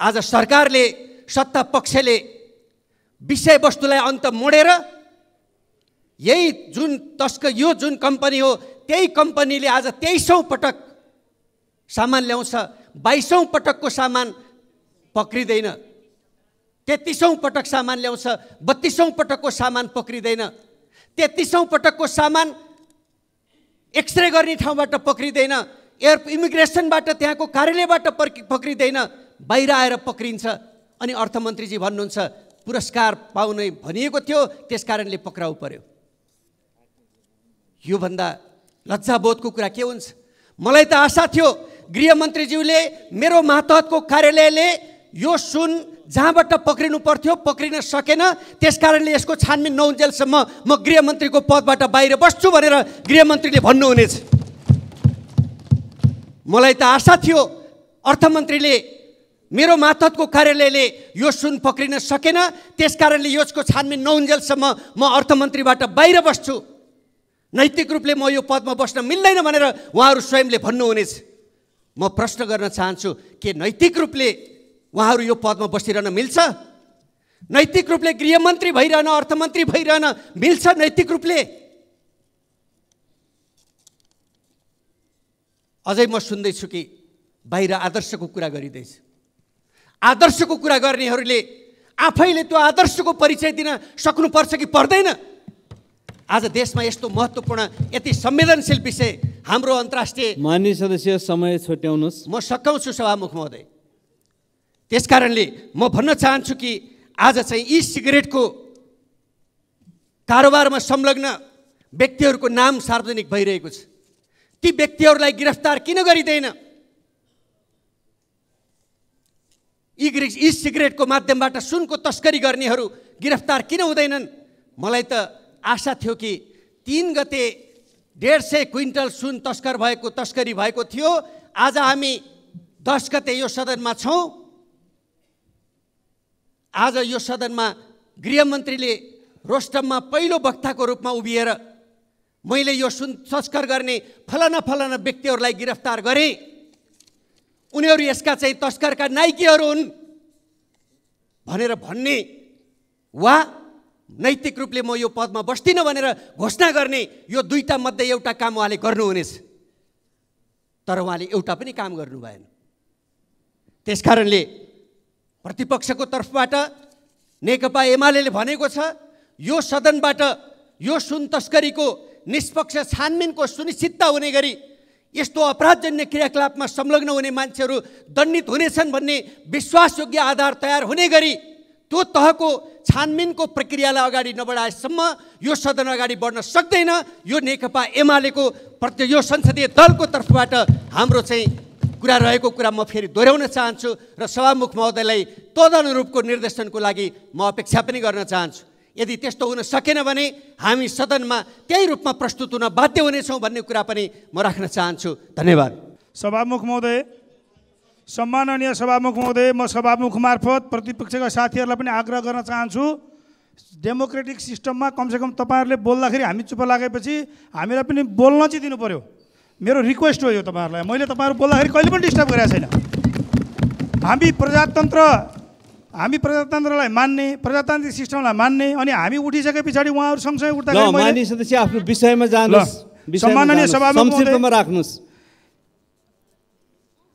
आज सरकारले, सत्ता पक्षले विषयवस्तुलाई अन्त मोडेर यही जुन कम्पनी हो, त्यही कम्पनीले आज 23औं पटक सामान ल्याउँछ, 22औं पटकको सामान पक्रिँदैन, 33औं पटक सामान ल्याउँछ, 32औं पटकको सामान पक्रिँदैन, 33औं पटकको सामान एक्सरे गर्ने ठाउँबाट पक्रिँदैन, इमिग्रेसनबाट त्यहाँको कार्यालयबाट पक्रिँदैन, बाहिर आएर पक्रिन्छ। अनि अर्थमन्त्रीजी भन्नुहुन्छ पुरस्कार पाउने भनिएको थियो त्यसकारणले पक्राउ पर्यो। यो भन्दा लज्जाबोधको कुरा के हुन्छ? मलाई त आशा थियो गृहमन्त्रीज्यूले, मेरो मातहतको कार्यालयले यो सुन जहाँबाट पक्रिनु पर्थ्यो पक्रिन सकेन, त्यसकारणले यसको छानबिन नहुन्जेलसम्म म गृहमन्त्रीको पदबाट बाहिर बस्छु भनेर गृहमन्त्रीले भन्नुहुनेछ। मलाई त आशा थियो अर्थमन्त्रीले, मेरो मातहतको कार्यालयले यो सुन पक्रिन सकेन त्यसकारणले यसको छानबिन नहुन्जेलसम्म म अर्थमन्त्रीबाट बाहिर बस्छु, नैतिक रूपले म यो पदमा बस्न मिल्दैन भनेर उहाँहरू स्वयंले भन्नुहुनेछ। म प्रश्न गर्न चाहन्छु, के नैतिक रूपले उहाँहरू यो पदमा बसिरहन मिल्छ? नैतिक रूपले गृहमन्त्री भइरहन, अर्थमन्त्री भइरहन मिल्छ नैतिक रूपले। अझै म सुन्दै छु कि बाहिर आदर्शको कुरा गरिदैछ। आदर्शको कुरा गर्नेहरूले आफैले त्यो आदर्शको परिचय दिन सक्नुपर्छ कि पर्दैन? आज देशमा यस्तो महत्त्वपूर्ण यति संवेदनशील विषय हाम्रो अन्तर्राष्ट्रिय। माननीय सदस्य समय छुट्याउनुस्। म सकाउँछु सभामुख महोदय। त्यसकारणले म भन्न चाहन्छु कि आज चाहिँ ई सिगरेटको कारोबारमा संलग्न व्यक्तिहरूको नाम सार्वजनिक भइरहेको छ। ती व्यक्तिहरूलाई गिरफ्तार किन गरिदैन? ई सिगरेटको माध्यमबाट सुनको तस्करी गर्नेहरू गिरफ्तार किन हुँदैनन्? मलाई त आशा थियो कि 3 गते 150 क्विन्टल सुन तस्करी भएको थियो। आज हामी 10 गते यो सदनमा छौं। आज यो सदनमा गृहमन्त्रीले रोस्टममा पहिलो वक्ताको रूपमा उभिएर मैले यो सुन तस्कर गर्ने फलाना व्यक्तिहरूलाई गिरफ्तार गरेँ, उनीहरू यसका चाहिँ तस्करका नाइकीहरू हुन् भनेर भन्ने वा नैतिक रूपले म यो पदमा बस्दिनँ भनेर घोषणा गर्ने, यो दुईटा मध्ये एउटा काम उहाँले गर्नुहुनेछ। तर उहाँले एउटा पनि काम गर्नु भएन। त्यसकारणले प्रतिपक्षको तर्फबाट नेकपा एमालेले भनेको छ यो सदनबाट यो सुन तस्करीको निष्पक्ष छानबिनको सुनिश्चितता हुने गरी यस्तो अपराधजन्य क्रियाकलापमा संलग्न हुने मान्छेहरू दण्डित हुनेछन् भन्ने विश्वासयोग्य आधार तयार हुने गरी त्यो तहको छानबिनको प्रक्रियालाई अगाडि नबढाएसम्म यो सदन अगाडि बढ्न सक्दैन। यो नेकपा एमालेको यो संसदीय दलको तर्फबाट हाम्रो चाहिँ कुरा रहेको कुरा म फेरि दोहोऱ्याउन चाहन्छु र सभामुख महोदयलाई तदनुरूपको निर्देशनको लागि म अपेक्षा पनि गर्न चाहन्छु। यदि त्यस्तो हुन सकेन भने हामी सदनमा त्यही रूपमा प्रस्तुत हुन बाध्य हुनेछौँ भन्ने कुरा पनि म राख्न चाहन्छु। धन्यवाद। सभामुख महोदय। सम्माननीय सभामुख महोदय, म सभामुख मार्फत प्रतिपक्षका साथीहरूलाई पनि आग्रह गर्न चाहन्छु, डेमोक्रेटिक सिस्टममा कमसेकम तपाईहरूले बोल्दाखेरि हामी चुप लागेपछि हामीलाई पनि बोल्न चाहिँ दिनु पर्यो। मेरो रिक्वेस्ट हो यो तपाईँहरूलाई। मैले तपाईँहरू बोल्दाखेरि कहिले पनि डिस्टर्ब गरेको छैन। हामी प्रजातन्त्रलाई मान्ने, प्रजातान्त्रिक सिस्टमलाई मान्ने, अनि हामी उठिसके पछाडि उहाँहरू सँगसँगै उठ्दाखेरि माननीय सदस्य आफ्नो विषयमा जानुहोस्। सम्माननीय सभामुख महोदय राख्नुस्।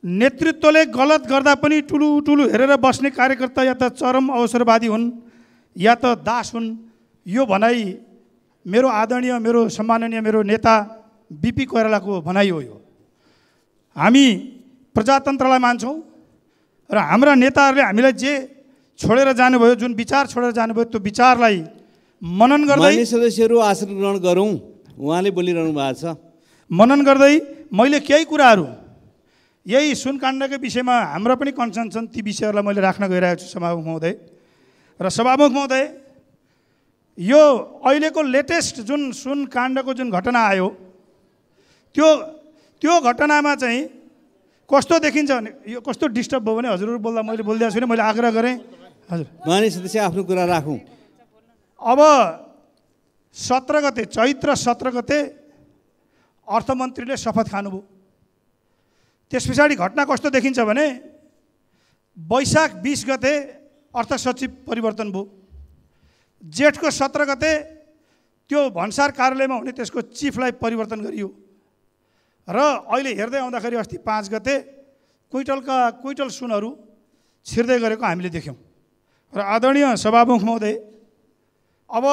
नेतृत्वले गलत गर्दा पनि टुलु टुलु हेरेर बस्ने कार्यकर्ता या त चरम अवसरवादी हुन् या त दास हुन्। यो भनाइ मेरो आदरणीय मेरो सम्माननीय मेरो नेता बीपी कोइरालाको भनाइ हो। यो हामी प्रजातन्त्रलाई मान्छौँ र हाम्रा नेताहरूले हामीलाई जे छोडेर जानुभयो, जुन विचार छोडेर जानुभयो, त्यो विचारलाई मनन गर्दै सदस्यहरू आसन ग्रहण गरौँ। उहाँले बोलिरहनु भएको छ। मनन गर्दै मैले केही कुराहरू यही सुनकाण्डको विषयमा हाम्रो पनि कन्सर्न छन्, ती विषयहरूलाई मैले राख्न गइरहेको छु सभामुख महोदय। र सभामुख महोदय, यो अहिलेको लेटेस्ट जुन सुनकाण्डको जुन घटना आयो त्यो घटनामा चाहिँ कस्तो देखिन्छ भने, यो कस्तो डिस्टर्ब भयो भने हजुरहरू बोल्दा मैले बोलिदिएको छुइनँ, मैले आग्रह गरेँ। हजुर माननीय सदस्य आफ्नो कुरा राखौँ। अब 17 गते चैत्र 17 गते अर्थमन्त्रीले शपथ खानुभयो। त्यस पछाडि घटना कस्तो देखिन्छ भने वैशाख 20 गते अर्थ सचिव परिवर्तन भयो। जेठको 17 गते त्यो भन्सार कार्यालयमा हुने त्यसको चिफलाई परिवर्तन गरियो र अहिले हेर्दै आउँदाखेरि अस्ति 5 गते क्विन्टलका क्विन्टल सुनहरू छिर्दै गरेको हामीले देख्यौँ। र आदरणीय सभामुख महोदय, अब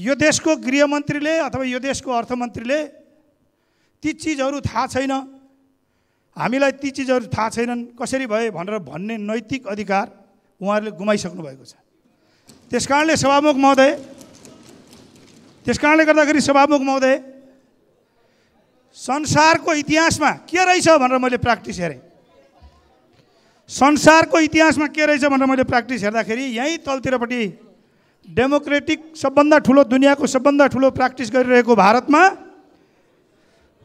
यो देशको गृहमन्त्रीले अथवा यो देशको अर्थमन्त्रीले ती चिजहरू थाहा छैन, हामीलाई ती चिजहरू थाहा छैनन् कसरी भए भनेर भन्ने नैतिक अधिकार उहाँहरूले गुमाइसक्नु भएको छ। त्यसकारणले सभामुख महोदय, त्यसकारणले गर्दाखेरि सभामुख महोदय, संसारको इतिहासमा के रहेछ भनेर मैले प्र्याक्टिस हेरेँ। संसारको इतिहासमा के रहेछ भनेर मैले प्र्याक्टिस हेर्दाखेरि यहीँ तलतिरपट्टि डेमोक्रेटिक सबभन्दा ठुलो, दुनियाँको सबभन्दा ठुलो प्र्याक्टिस गरिरहेको भारतमा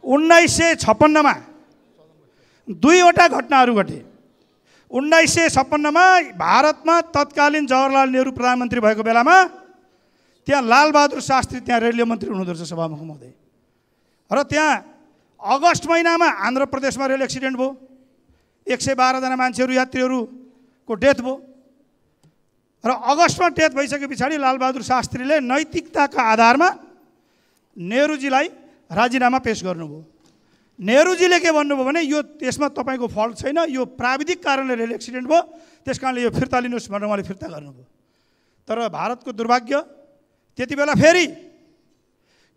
1956मा 2 वटा घटनाहरू घटे। 1956मा भारतमा तत्कालीन जवाहरलाल नेहरू प्रधानमन्त्री भएको बेलामा त्यहाँ लालबहादुर शास्त्री त्यहाँ रेलवे मन्त्री हुनुहुँदो रहेछ सभामुख महोदय। र त्यहाँ अगस्त महिनामा आन्ध्र प्रदेशमा रेल एक्सिडेन्ट भयो, 112जना मान्छेहरू यात्रीहरूको डेथ भयो। र अगस्तमा डेथ भइसके पछाडि लालबहादुर शास्त्रीले नैतिकताका आधारमा नेहरूजीलाई राजीनामा पेश गर्नुभयो। नेहरूजीले के भन्नुभयो भने यो त्यसमा तपाईको फल्ट छैन, यो प्राविधिक कारणले रेल एक्सिडेन्ट भयो, त्यसकारणले यो फिर्ता लिनुस् भनेर उहाँले फिर्ता गर्नुभयो। तर भारतको दुर्भाग्य त्यति बेला फेरि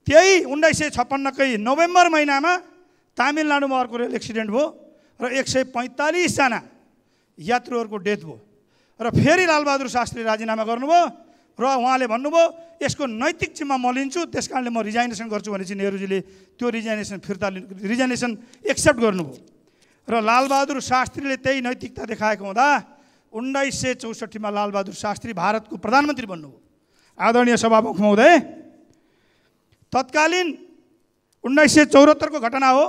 त्यही 1956कै नोभेम्बर महिनामा तमिलनाडुमा अर्को रेल एक्सिडेन्ट भयो र 145 जना यात्रुहरूको डेथ भयो र फेरि लालबहादुर शास्त्री राजीनामा गर्नुभयो र उहाँले भन्नुभयो यसको नैतिक जिम्मा म लिन्छु, त्यसकारणले म रिजाइनेसन गर्छु भनेपछि नेहरूजीले त्यो रिजाइनेसन फिर्ता रिजाइनेसन एक्सेप्ट गर्नुभयो र लालबहादुर शास्त्रीले त्यही नैतिकता देखाएको हुँदा 1964मा लालबहादुर शास्त्री भारतको प्रधानमन्त्री बन्नुभयो। आदरणीय सभामुख महोदय, तत्कालीन 1974 को घटना हो,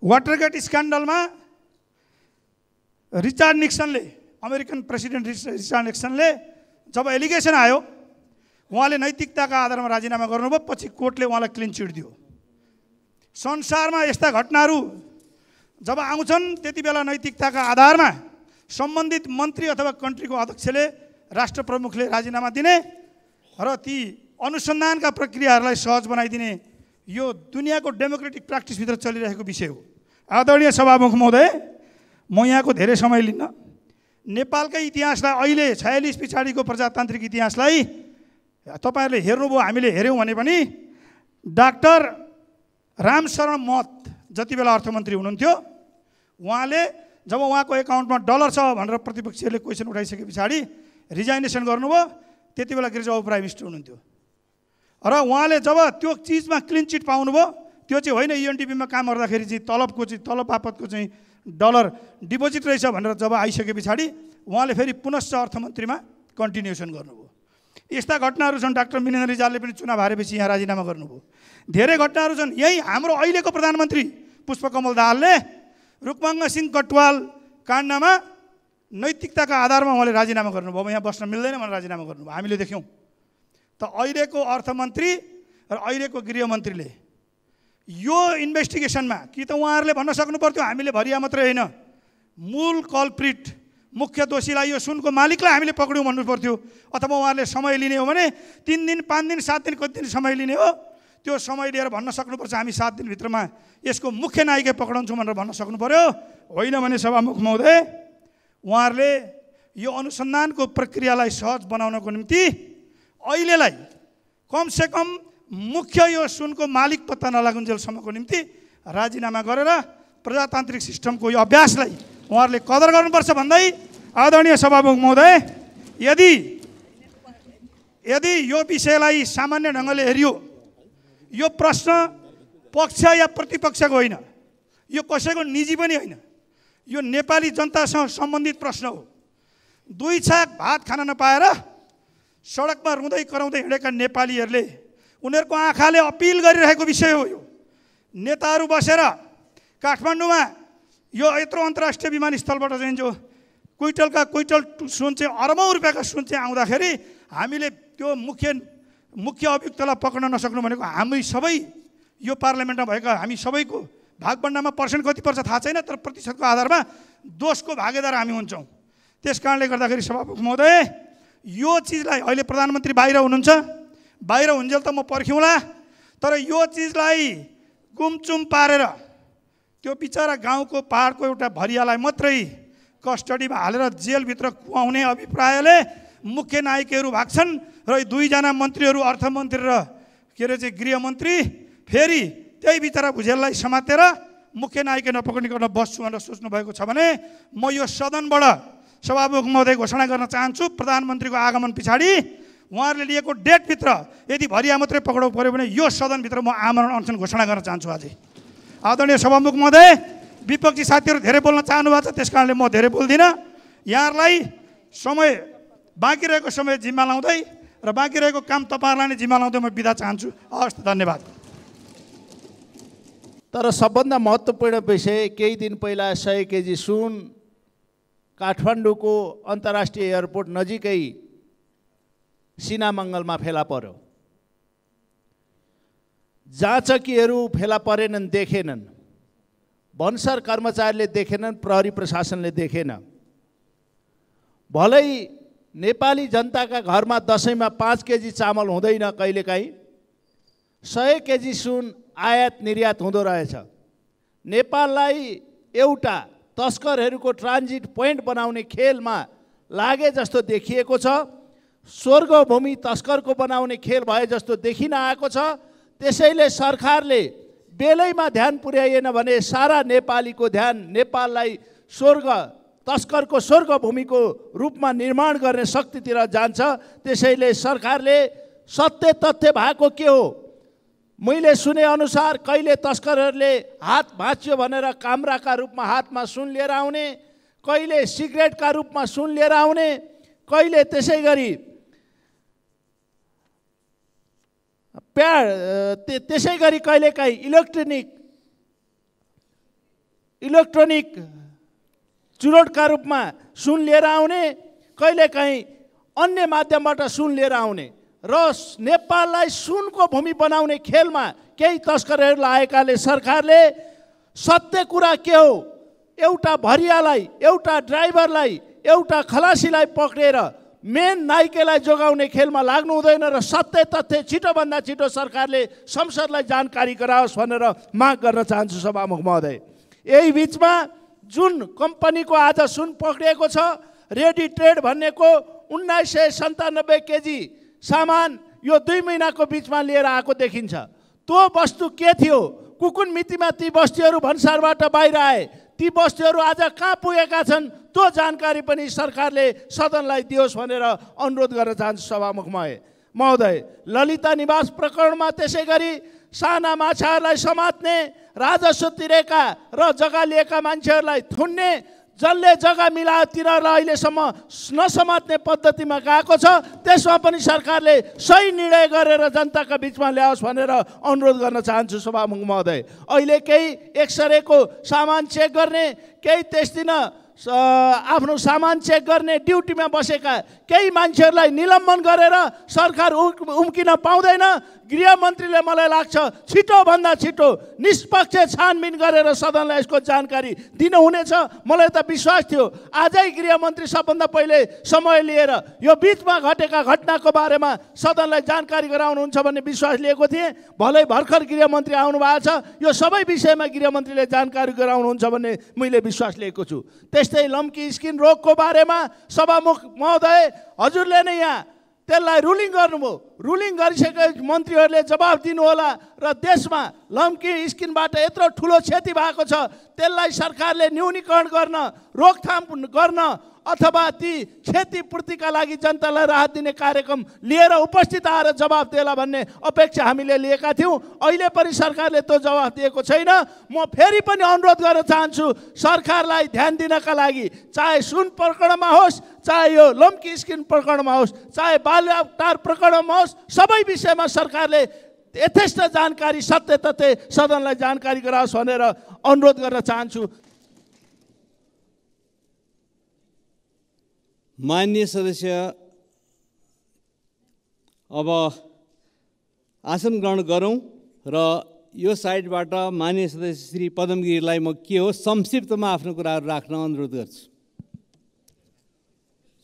वाटरगेट स्क्यान्डलमा रिचार्ड निक्सनले, अमेरिकन प्रेसिडेन्ट रिचार्ड निक्सनले जब एलिगेसन आयो उहाँले नैतिकताका आधारमा राजीनामा गर्नुभयो, पछि कोर्टले उहाँलाई क्लिन चिट दियो। संसारमा यस्ता घटनाहरू जब आउँछन् त्यति बेला नैतिकताका आधारमा सम्बन्धित मन्त्री अथवा कन्ट्रीको अध्यक्षले राष्ट्र प्रमुखले राजीनामा दिने र ती अनुसन्धानका प्रक्रियाहरूलाई सहज बनाइदिने यो दुनियाँको डेमोक्रेटिक प्र्याक्टिसभित्र चलिरहेको विषय हो। आदरणीय सभामुख महोदय, म यहाँको धेरै समय लिन्न, नेपालकै इतिहासलाई अहिले 46 पछाडिको प्रजातान्त्रिक इतिहासलाई तपाईहरुले हेर्नुभयो, हामीले हेर्यौं भने पनि डाक्टर रामशरण महत जति बेला अर्थमन्त्री हुनुहुन्थ्यो, उहाँले जब उहाँको एकाउन्टमा डलर छ भनेर प्रतिपक्षीहरूले क्वेसन उठाइसके पछाडि रिजाइनेसन गर्नुभयो। त्यति बेला गिरिजा उप प्राइम मिनिस्टर हुनुहुन्थ्यो र उहाँले जब त्यो चिजमा क्लिन चिट पाउनुभयो, त्यो चाहिँ होइन युएनडिपीमा काम गर्दाखेरि चाहिँ तलबको चाहिँ तलब बापतको चाहिँ डलर डिपोजिट रहेछ भनेर जब आइसके पछाडि उहाँले फेरि पुनश्च अर्थमन्त्रीमा कन्टिन्युसन गर्नुभयो। यस्ता घटनाहरू छन्। डाक्टर मिनेन्द्र रिजालले पनि चुनाव हारेपछि यहाँ राजीनामा गर्नुभयो। धेरै घटनाहरू छन्। यही हाम्रो अहिलेको प्रधानमन्त्री पुष्पकमल दाहालले रुकमङ्ग सिंह कटवाल काण्डमा नैतिकताका आधारमा उहाँले राजीनामा गर्नुभयो, यहाँ बस्न मिल्दैन भनेर राजीनामा गर्नुभयो, हामीले देख्यौँ। त अहिलेको अर्थमन्त्री र अहिलेको गृहमन्त्रीले यो इन्भेस्टिगेसनमा कि त उहाँहरूले भन्न सक्नु पर्थ्यो हामीले भरिया मात्रै होइन, मूल कल्प्रिट मुख्य दोषीलाई, यो सुनको मालिकलाई हामीले पक्र्यौँ भन्नु पर्थ्यो, अथवा उहाँहरूले समय लिने हो भने 3 दिन 5 दिन 7 दिन कति दिन समय लिने हो, त्यो समय लिएर भन्न सक्नुपर्छ हामी 7 दिनभित्रमा यसको मुख्य नायिका पक्राउँछौँ भनेर भन्न सक्नु पर्यो। होइन भने सभामुख महोदय, उहाँहरूले यो अनुसन्धानको प्रक्रियालाई सहज बनाउनको निम्ति अहिलेलाई कमसेकम मुख्य यो सुनको मालिक पत्ता नलागुन्जेलसम्मको निम्ति राजीनामा गरेर प्रजातान्त्रिक सिस्टमको यो अभ्यासलाई उहाँहरूले कदर गर्नुपर्छ भन्दै आदरणीय सभामुख महोदय, यदि यदि यो विषयलाई सामान्य ढङ्गले हेरियो, यो प्रश्न पक्ष या प्रतिपक्षको होइन, यो कसैको निजी पनि होइन, यो नेपाली जनतासँग सम्बन्धित प्रश्न हो। 2 छाक भात खान नपाएर सडकमा रुँदै कराउँदै हिँडेका नेपालीहरूले उनीहरूको आँखाले अपिल गरिरहेको विषय हो। यो नेताहरू बसेर काठमाडौँमा यो यत्रो अन्तर्राष्ट्रिय विमानस्थलबाट चाहिँ जो क्विन्टलका क्विन्टल सुन चाहिँ अरबौँ रुपियाँका सुन चाहिँ आउँदाखेरि हामीले त्यो मुख्य अभियुक्तलाई पक्र्न नसक्नु भनेको हामी सबै यो पार्लियामेन्टमा भएका हामी सबैको भागभण्डामा पर्सेन्ट कति पर्छ थाहा छैन, तर प्रतिशतको आधारमा दोषको भागीदार हामी हुन्छौँ। त्यस कारणले गर्दाखेरि सभामुख महोदय, यो चिजलाई अहिले प्रधानमन्त्री बाहिर हुनुहुन्छ, बाहिर हुन्जेल त म पर्ख्यौँला, तर यो चिजलाई गुमचुम पारेर त्यो बिचरा गाउँको पहाडको एउटा भरियालाई मात्रै कस्टडीमा हालेर जेलभित्र कुहाउने अभिप्रायले मुख्य नायकहरू भाग्छन् र 2 जना मन्त्रीहरू अर्थमन्त्री र के अरे चाहिँ गृहमन्त्री फेरि त्यही बिचरा भुजेललाई समातेर मुख्य नायक नपक्रिकन बस्छु भनेर सोच्नुभएको छ भने म यो सदनबाट सभामुख महोदय घोषणा गर्न चाहन्छु, प्रधानमन्त्रीको आगमन पछाडि उहाँहरूले लिएको डेटभित्र यदि भरिया मात्रै पक्राउ पऱ्यो भने यो सदनभित्र म आमरण अनसन घोषणा गर्न चाहन्छु। आज आदरणीय सभामुख महोदय, विपक्षी साथीहरू धेरै बोल्न चाहनु भएको छ, त्यस कारणले म धेरै बोल्दिनँ। यहाँहरूलाई समय बाँकी रहेको समय जिम्मा लाउँदै र बाँकी रहेको काम तपाईँहरूलाई नै जिम्मा लाउँदै म बिदा चाहन्छु। हवस्, धन्यवाद। तर सबभन्दा महत्त्वपूर्ण विषय, केही दिन पहिला 100 केजी सुन काठमाडौँको अन्तर्राष्ट्रिय एयरपोर्ट नजिकै सिनामङ्गलमा फेला पर्यो। जाँचकीहरू फेला परेनन्, देखेनन्, भन्सार कर्मचारीले देखेनन्, प्रहरी प्रशासनले देखेन। भलै नेपाली जनता का घर में दसैं में 5 केजी चामल हुँदैन, कहिलेकाहीँ 100 केजी सुन आयात निर्यात हुँदो रहेछ। नेपाललाई एउटा तस्करहरूको ट्रान्जिट पोइन्ट बनाउने खेलमा लागे जस्तो देखिएको छ। स्वर्गभूमि तस्करको बनाउने खेल भए जस्तो देखिन आएको छ। त्यसैले सरकारले बेलैमा ध्यान पुर्याएन भने सारा नेपालीको ध्यान नेपाललाई स्वर्ग तस्करको स्वर्गभूमिको रूपमा निर्माण गर्ने शक्तितिर जान्छ। त्यसैले सरकारले सत्य तथ्य भएको के हो, मैले सुने अनुसार कहिले तस्करहरूले हात भाँच्यो भनेर कामराका रूपमा हातमा सुन लिएर आउने, कहिले सिगरेटका रूपमा सुन लिएर आउने, कहिले त्यसैगरी कहिलेकाहीँ इलेक्ट्रोनिक चुरोटका रूपमा सुन लिएर आउने, कहिलेकाहीँ अन्य माध्यमबाट सुन लिएर आउने र नेपाललाई सुनको भूमि बनाउने खेलमा केही तस्करहरू आएकाले सरकारले सत्य कुरा के हो, एउटा भरियालाई, एउटा ड्राइभरलाई, एउटा खलासीलाई पक्रेर मेन नाइकेलाई जोगाउने खेलमा लाग्नु हुँदैन र सत्य तथ्य छिटोभन्दा छिटो सरकारले संसदलाई जानकारी गराओस् भनेर माग गर्न चाहन्छु सभामुख महोदय। यही बिचमा जुन कम्पनीको आज सुन पक्रिएको छ, रेडी ट्रेड भन्नेको 1997 केजी सामान यो 2 महिनाको बिचमा लिएर आएको देखिन्छ। त्यो वस्तु के थियो, कुकुन मितिमा ती बस्तीहरू भन्सारबाट बाहिर आए, ती बस्तीहरू आज कहाँ पुगेका छन्, त्यो जानकारी पनि सरकारले सदनलाई दियोस् भनेर अनुरोध गर्न चाहन्छु सभामुख महोदय। ललिता निवास प्रकरणमा त्यसैगरी साना माछाहरूलाई समात्ने, राजस्व तिरेका र जग्गा लिएका मान्छेहरूलाई थुन्ने, जसले जग्गा मिलायो तिनीहरूलाई अहिलेसम्म नसमात्ने पद्धतिमा गएको छ। त्यसमा पनि सरकारले सही निर्णय गरेर जनताका बिचमा ल्याओस् भनेर अनुरोध गर्न चाहन्छु सभामुख महोदय। अहिले केही एक्सरेको सामान चेक गर्ने, केही त्यस दिन आफ्नो सामान चेक गर्ने ड्युटीमा बसेका केही मान्छेहरूलाई निलम्बन गरेर सरकार उम्किन पाउँदैन। गृहमन्त्रीले मलाई लाग्छ छिटोभन्दा छिटो निष्पक्ष छानबिन गरेर सदनलाई यसको जानकारी दिनुहुनेछ। मलाई त विश्वास थियो आजै गृहमन्त्री सबभन्दा पहिले समय लिएर यो बिचमा घटेका घटनाको बारेमा सदनलाई जानकारी गराउनुहुन्छ भन्ने विश्वास लिएको थिएँ। भलै भर्खर गृहमन्त्री आउनुभएको छ, यो सबै विषयमा गृहमन्त्रीले जानकारी गराउनुहुन्छ भन्ने मैले विश्वास लिएको छु। त्यस्तै लम्की स्किन रोगको बारेमा सभामुख महोदय हजुरले नै यहाँ त्यसलाई रुलिङ गर्नुभयो। रुलिङ गरिसकेपछि मन्त्रीहरूले जवाब दिनुहोला र देशमा लम्की स्किनबाट यत्रो ठुलो क्षति भएको छ, त्यसलाई सरकारले न्यूनीकरण गर्न, रोकथाम गर्न अथवा ती क्षतिपूर्तिका लागि जनतालाई राहत दिने कार्यक्रम लिएर उपस्थित आएर जवाब दिएला भन्ने अपेक्षा हामीले लिएका थियौँ। अहिले पनि सरकारले त्यो जवाब दिएको छैन। म फेरि पनि अनुरोध गर्न चाहन्छु सरकारलाई ध्यान दिनका लागि, चाहे सुन प्रकरणमा होस्, चाहे यो लम्की स्किन प्रकरणमा होस्, चाहे बालुवाटार प्रकरणमा होस्, सबै विषयमा सरकारले यथेष्ट जानकारी सत्य तथ्य सदनलाई जानकारी गराओस् भनेर अनुरोध गर्न चाहन्छु। माननीय सदस्य अब आसन ग्रहण गरौँ र यो साइडबाट माननीय सदस्य श्री पदमगिरीलाई म के हो संक्षिप्तमा आफ्नो कुराहरू राख्न अनुरोध गर्छु।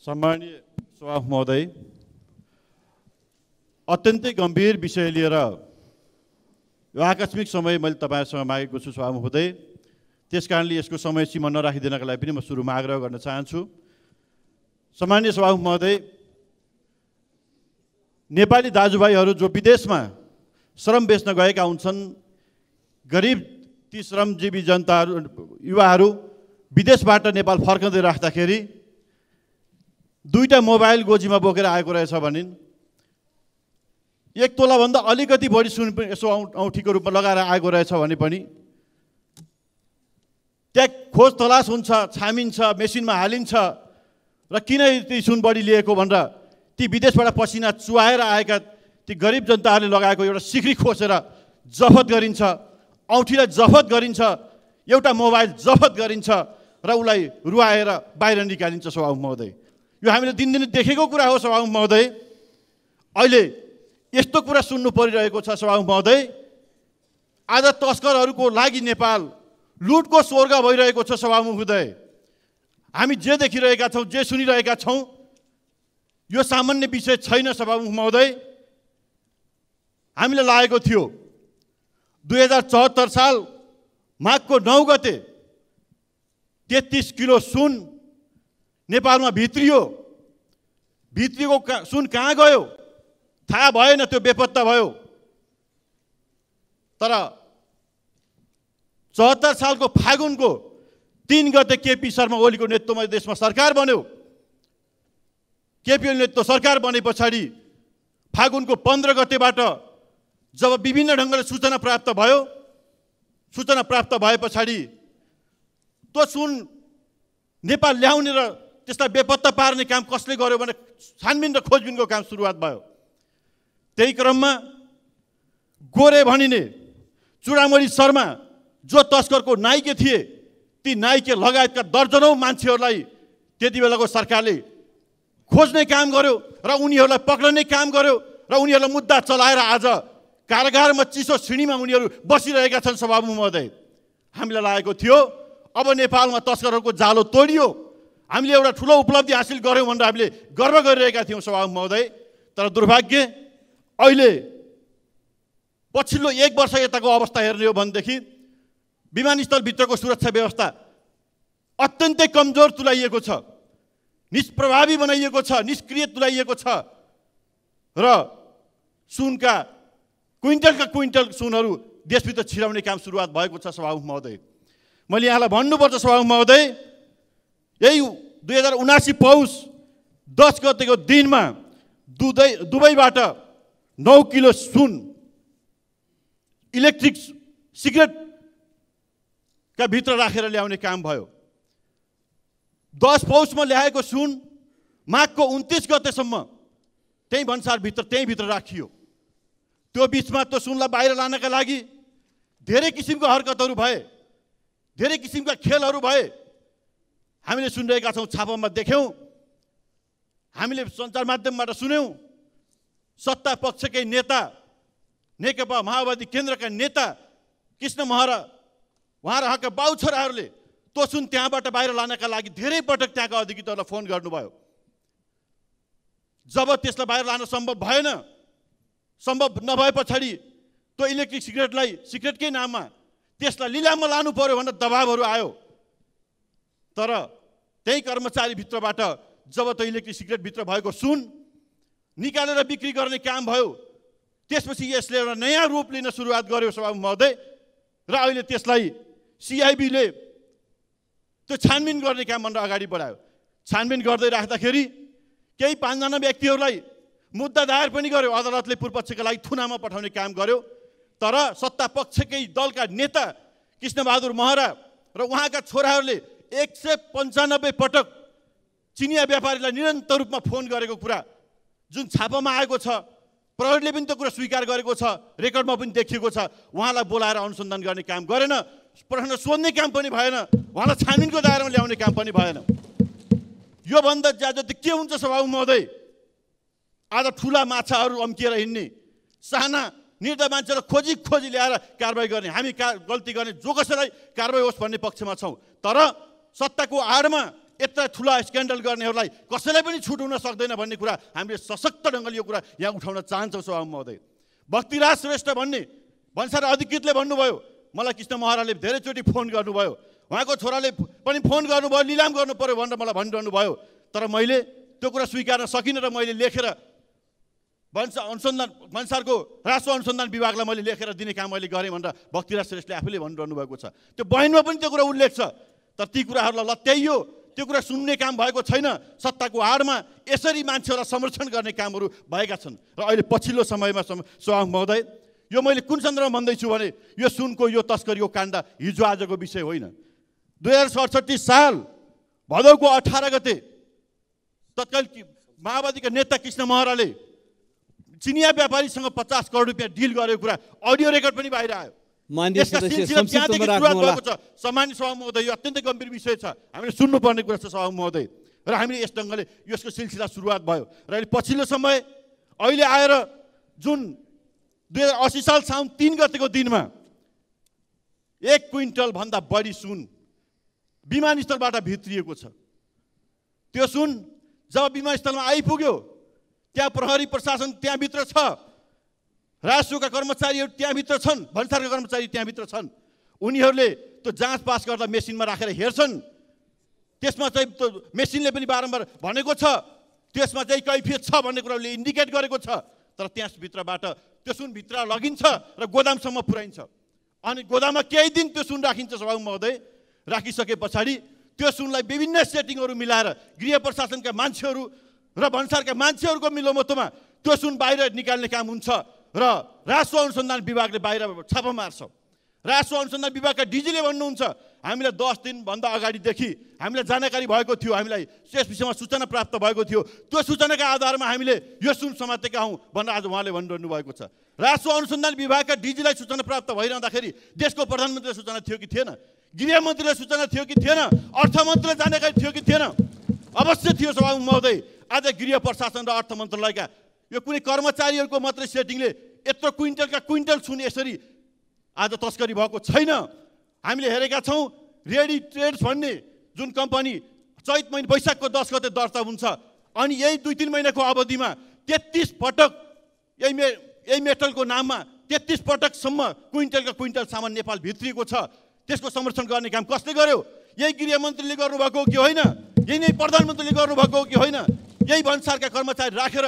सम्माननीय सभामुख महोदय, अत्यन्तै गम्भीर विषय लिएर यो आकस्मिक समय मैले तपाईँहरूसँग मागेको छु सभामुख महोदय, त्यसकारणले यसको समय सीमा नराखिदिनका लागि पनि म सुरुमा आग्रह गर्न चाहन्छु। सम्माननीय सभामुख महोदय, नेपाली दाजुभाइहरू जो विदेशमा श्रम बेच्न गएका हुन्छन्, गरिब ती श्रमजीवी जनताहरू युवाहरू विदेशबाट नेपाल फर्काउँदै राख्दाखेरि 2टा मोबाइल गोजीमा बोकेर आएको रहेछ भनिन्, 1 तोलाभन्दा अलिकति बढी सुन यसो औँठीको रूपमा लगाएर आएको रहेछ भने पनि त्यहाँ खोज तलास हुन्छ, छामिन्छ, मेसिनमा हालिन्छ र किन ती सुन बढी लिएको भनेर ती विदेशबाट पसिना चुहाएर आएका ती गरिब जनताहरूले लगाएको एउटा सिक्री खोसेर जफत गरिन्छ, औँठीलाई जफत गरिन्छ, एउटा मोबाइल जफत गरिन्छ र उसलाई रुवाएर बाहिर निकालिन्छ। सभामुख महोदय, यो हामीले दिनदिनै देखेको कुरा हो। सभामुख महोदय, अहिले यस्तो कुरा सुन्नु परिरहेको छ। सभामुख महोदय, आज तस्करहरूको लागि नेपाल लुटको स्वर्ग भइरहेको छ। सभामुख महोदय, हामी जे देखिरहेका छौँ, जे सुनिरहेका छौँ, यो सामान्य विषय छैन सभामुख महोदय। हामीले लागेको थियो 2074 साल माघको 9 गते 33 किलो सुन नेपालमा भित्रियो। भित्रिएको सुन कहाँ गयो थाहा भएन, त्यो बेपत्ता भयो। तर 74 सालको फागुनको 3 गते केपी शर्मा ओलीको नेतृत्वमा देशमा सरकार बन्यो। केपी ओलीको नेतृत्व सरकार बने पछाडि फागुनको 15 गतेबाट जब विभिन्न ढंगले सूचना प्राप्त भयो, सूचना प्राप्त भए पछाडि त्यो सुन नेपाल ल्याउने र त्यसलाई बेपत्ता पार्ने काम कसले गर्यो भने छानबिन र खोजबिनको काम सुरुवात भयो। त्यही क्रममा गोरे भनिने चुडामणि शर्मा जो तस्करको नाइके थिए, ती नाइके लगायतका दर्जनौं मान्छेहरूलाई त्यति बेलाको सरकारले खोज्ने काम गर्यो र उनीहरूलाई पक्ड्ने काम गर्यो र उनीहरूलाई मुद्दा चलाएर आज कारागारमा चिसो सिँढीमा उनीहरू बसिरहेका छन्। सभामुख महोदय, हामीलाई लागेको थियो अब नेपालमा तस्करहरूको जालो तोडियो, हामीले एउटा ठुलो उपलब्धि हासिल गर्यौं भनेर हामीले गर्व गरिरहेका थियौं सभामुख महोदय। तर दुर्भाग्य अहिले पछिल्लो 1 वर्ष यताको अवस्था हेर्ने हो भनेदेखि विमानस्थलभित्रको सुरक्षा व्यवस्था अत्यन्तै कमजोर तुल्याइएको छ, निष्प्रभावी बनाइएको छ, निष्क्रिय तुल्याइएको छ र सुनका क्विन्टलका क्विन्टल सुनहरू देशभित्र छिराउने काम सुरुवात भएको छ। सभामुख महोदय, मैले यहाँलाई भन्नुपर्छ सभामुख महोदय, यही 2079 पौष 10 गतेको दिनमा दुबईबाट 9 किलो सुन इलेक्ट्रिक सिगरेट का भित्र राखेर ल्याउने काम भयो। 10 पौषमा ल्याएको सुन माघको 29 गतेसम्म त्यही भन्सार भित्र राखियो। त्यो बीचमा त्यो सुनलाई बाहिर लानका लागि धेरै किसिमका हरकतहरू भए, धेरै किसिमका खेलहरू भए। हामीले सुनिरहेका छौं, छापामा देख्यौं, हामीले सञ्चार माध्यमबाट सुन्यौं। सत्ता पक्षकै नेता नेकपा माओवादी केन्द्रका नेता कृष्ण महरा उहाँहरुका बाउछराहरूले त्यो सुन त्यहाँबाट बाहिर लानका लागि धेरै पटक त्यहाँका अधिकारीहरूलाई फोन गर्नुभयो। जब त्यसलाई बाहिर लान सम्भव भएन, सम्भव नभए पछाडि त्यो इलेक्ट्रिक सिगरेटकै नाममा त्यसलाई लिलाममा लानु पर्यो भनेर दबाबहरू आयो। तर त्यही कर्मचारी भित्रबाट जब त्यो इलेक्ट्रिक सिगरेट भित्र भएको सुन निकालेर बिक्री गर्ने काम भयो, त्यसपछि यसले एउटा नयाँ रूप लिन सुरुवात गर्यो सभामुख महोदय। र अहिले त्यसलाई सीआईबीले त्यो छानबिन गर्ने काम भनेर अगाडि बढायो। छानबिन गर्दै राख्दाखेरि केही 5 जना व्यक्तिहरूलाई मुद्दा दायर पनि गर्यो, अदालतले पूर्वपक्षका लागि थुनामा पठाउने काम गर्यो। तर सत्ता पक्षकै दलका नेता कृष्णबहादुर महरा र उहाँका छोराहरूले 195 पटक चिनिया व्यापारीलाई निरन्तर रूपमा फोन गरेको कुरा जुन छापामा आएको छ, प्रहरीले पनि त्यो कुरा स्वीकार गरेको छ, रेकर्डमा पनि देखिएको छ। उहाँलाई बोलाएर अनुसन्धान गर्ने काम गरेन, प्रश्न सोध्ने काम पनि भएन, उहाँलाई छानबिनको दायरामा ल्याउने काम पनि भएन। योभन्दा ज्यादा त के हुन्छ सभामुख महोदय? आज ठुला माछाहरू अम्किएर हिँड्ने, साना निर्दय मान्छेलाई खोजी ल्याएर कारबाही गर्ने, हामी गल्ती गर्ने जो कसैलाई कारबाही होस् भन्ने पक्षमा छौँ। तर सत्ताको आडमा यत्रा ठुला स्क्यान्डल गर्नेहरूलाई कसैलाई पनि छुट हुन सक्दैन भन्ने कुरा हामीले सशक्त ढंगले यो कुरा यहाँ उठाउन चाहन्छौँ सभामुख महोदय। भक्तिराज श्रेष्ठ भन्ने भन्सार अधिकृतले भन्नुभयो, मलाई कृष्ण महराले धेरैचोटि फोन गर्नुभयो, उहाँको छोराले पनि फोन गर्नुभयो, लिलाम गर्नु पर्यो भनेर मलाई भनिरहनु भयो। तर मैले त्यो कुरा स्वीकार्न सकिनँ र मैले लेखेर भन्सारको राजस्व अनुसन्धान विभागलाई मैले लेखेर दिने काम मैले गरेँ भनेर भक्तिराज श्रेष्ठले आफैले भनिरहनु भएको छ। त्यो बयानमा पनि त्यो कुरा उल्लेख छ। तर ती कुराहरूलाई लत्याइयो, त्यो कुरा सुन्ने काम भएको छैन। सत्ताको आडमा यसरी मान्छेहरूलाई संरक्षण गर्ने कामहरू भएका छन्। र अहिले पछिल्लो समयमा सभामुख महोदय, यो मैले कुन सन्दर्भमा भन्दैछु भने यो सुनको यो तस्करीको काण्ड हिजो आजको विषय होइन। 2067 साल भदौको 18 गते तत्कालीन माओवादीका नेता कृष्ण महराले चिनिया व्यापारीसँग 50 करोड रुपियाँ डिल गरेको कुरा अडियो रेकर्ड पनि बाहिर आयो। सम्मान्य सभामुख महोदय, यो अत्यन्तै गम्भीर विषय छ, हामीले सुन्नुपर्ने कुरा छ सभामुख महोदय। र हामीले यस ढङ्गले यसको सिलसिला सुरुवात भयो। र पछिल्लो समय अहिले आएर जुन 2080 साल साउन 3 गतेको दिनमा 1 क्विन्टल भन्दा बढी सुन विमानस्थलबाट भित्रिएको छ। त्यो सुन जब विमानस्थलमा आइपुग्यो त्यहाँ प्रहरी प्रशासन त्यहाँभित्र छ, राजस्वका कर्मचारीहरू त्यहाँभित्र छन्, भन्सारका कर्मचारी त्यहाँभित्र छन्। उनीहरूले त्यो जाँच पास गर्दा मेसिनमा राखेर हेर्छन्, त्यसमा चाहिँ त्यो मेसिनले पनि बारम्बार भनेको छ त्यसमा चाहिँ कैफियत छ भन्ने कुराले इन्डिकेट गरेको छ, तर त्यसभित्रबाट त्यो सुनभित्र लगिन्छ र गोदामसम्म पुर्याइन्छ। अनि गोदाममा केही दिन त्यो सुन राखिन्छ। सभामुख महोदय, राखिसके पछाडि त्यो सुनलाई विभिन्न सेटिङहरू मिलाएर गृह प्रशासनका मान्छेहरू र भन्सारका मान्छेहरूको मिलोमतोमा त्यो सुन बाहिर निकाल्ने काम हुन्छ र राजस्व अनुसन्धान विभागले बाहिर छापा मार्छ। राजस्व अनुसन्धान विभागका डिजीले भन्नुहुन्छ हामीलाई 10 दिनभन्दा अगाडिदेखि हामीलाई जानकारी भएको थियो, हामीलाई यस विषयमा सूचना प्राप्त भएको थियो, त्यो सूचनाका आधारमा हामीले यो सुन समातेका हौँ भनेर आज उहाँले भनिरहनु भएको छ। राजस्व अनुसन्धान विभागका डिजीलाई सूचना प्राप्त भइरहँदाखेरि देशको प्रधानमन्त्रीलाई सूचना थियो कि थिएन? गृहमन्त्रीलाई सूचना थियो कि थिएन? अर्थमन्त्रीलाई जानकारी थियो कि थिएन? अवश्य थियो। सभामुख महोदय, आज गृह प्रशासन र अर्थ मन्त्रालयका यो कुनै कर्मचारीहरूको मात्रै सेटिङले यत्रो क्विन्टलका क्विन्टल सुन यसरी आज तस्करी भएको छैन। हामीले हेरेका छौँ रेडी ट्रेड्स भन्ने जुन कम्पनी चैत महिना वैशाखको 10 गते दर्ता हुन्छ, अनि यही 2-3 महिनाको अवधिमा 33 पटक यही मेटलको नाममा 33 पटकसम्म क्विन्टलका क्विन्टल सामान नेपाल भित्रिएको छ। त्यसको संरक्षण गर्ने काम कसले गर्यो? यही गृहमन्त्रीले गर्नुभएको कि होइन? यही नै प्रधानमन्त्रीले गर्नुभएको कि होइन? यही भन्सारका कर्मचारी राखेर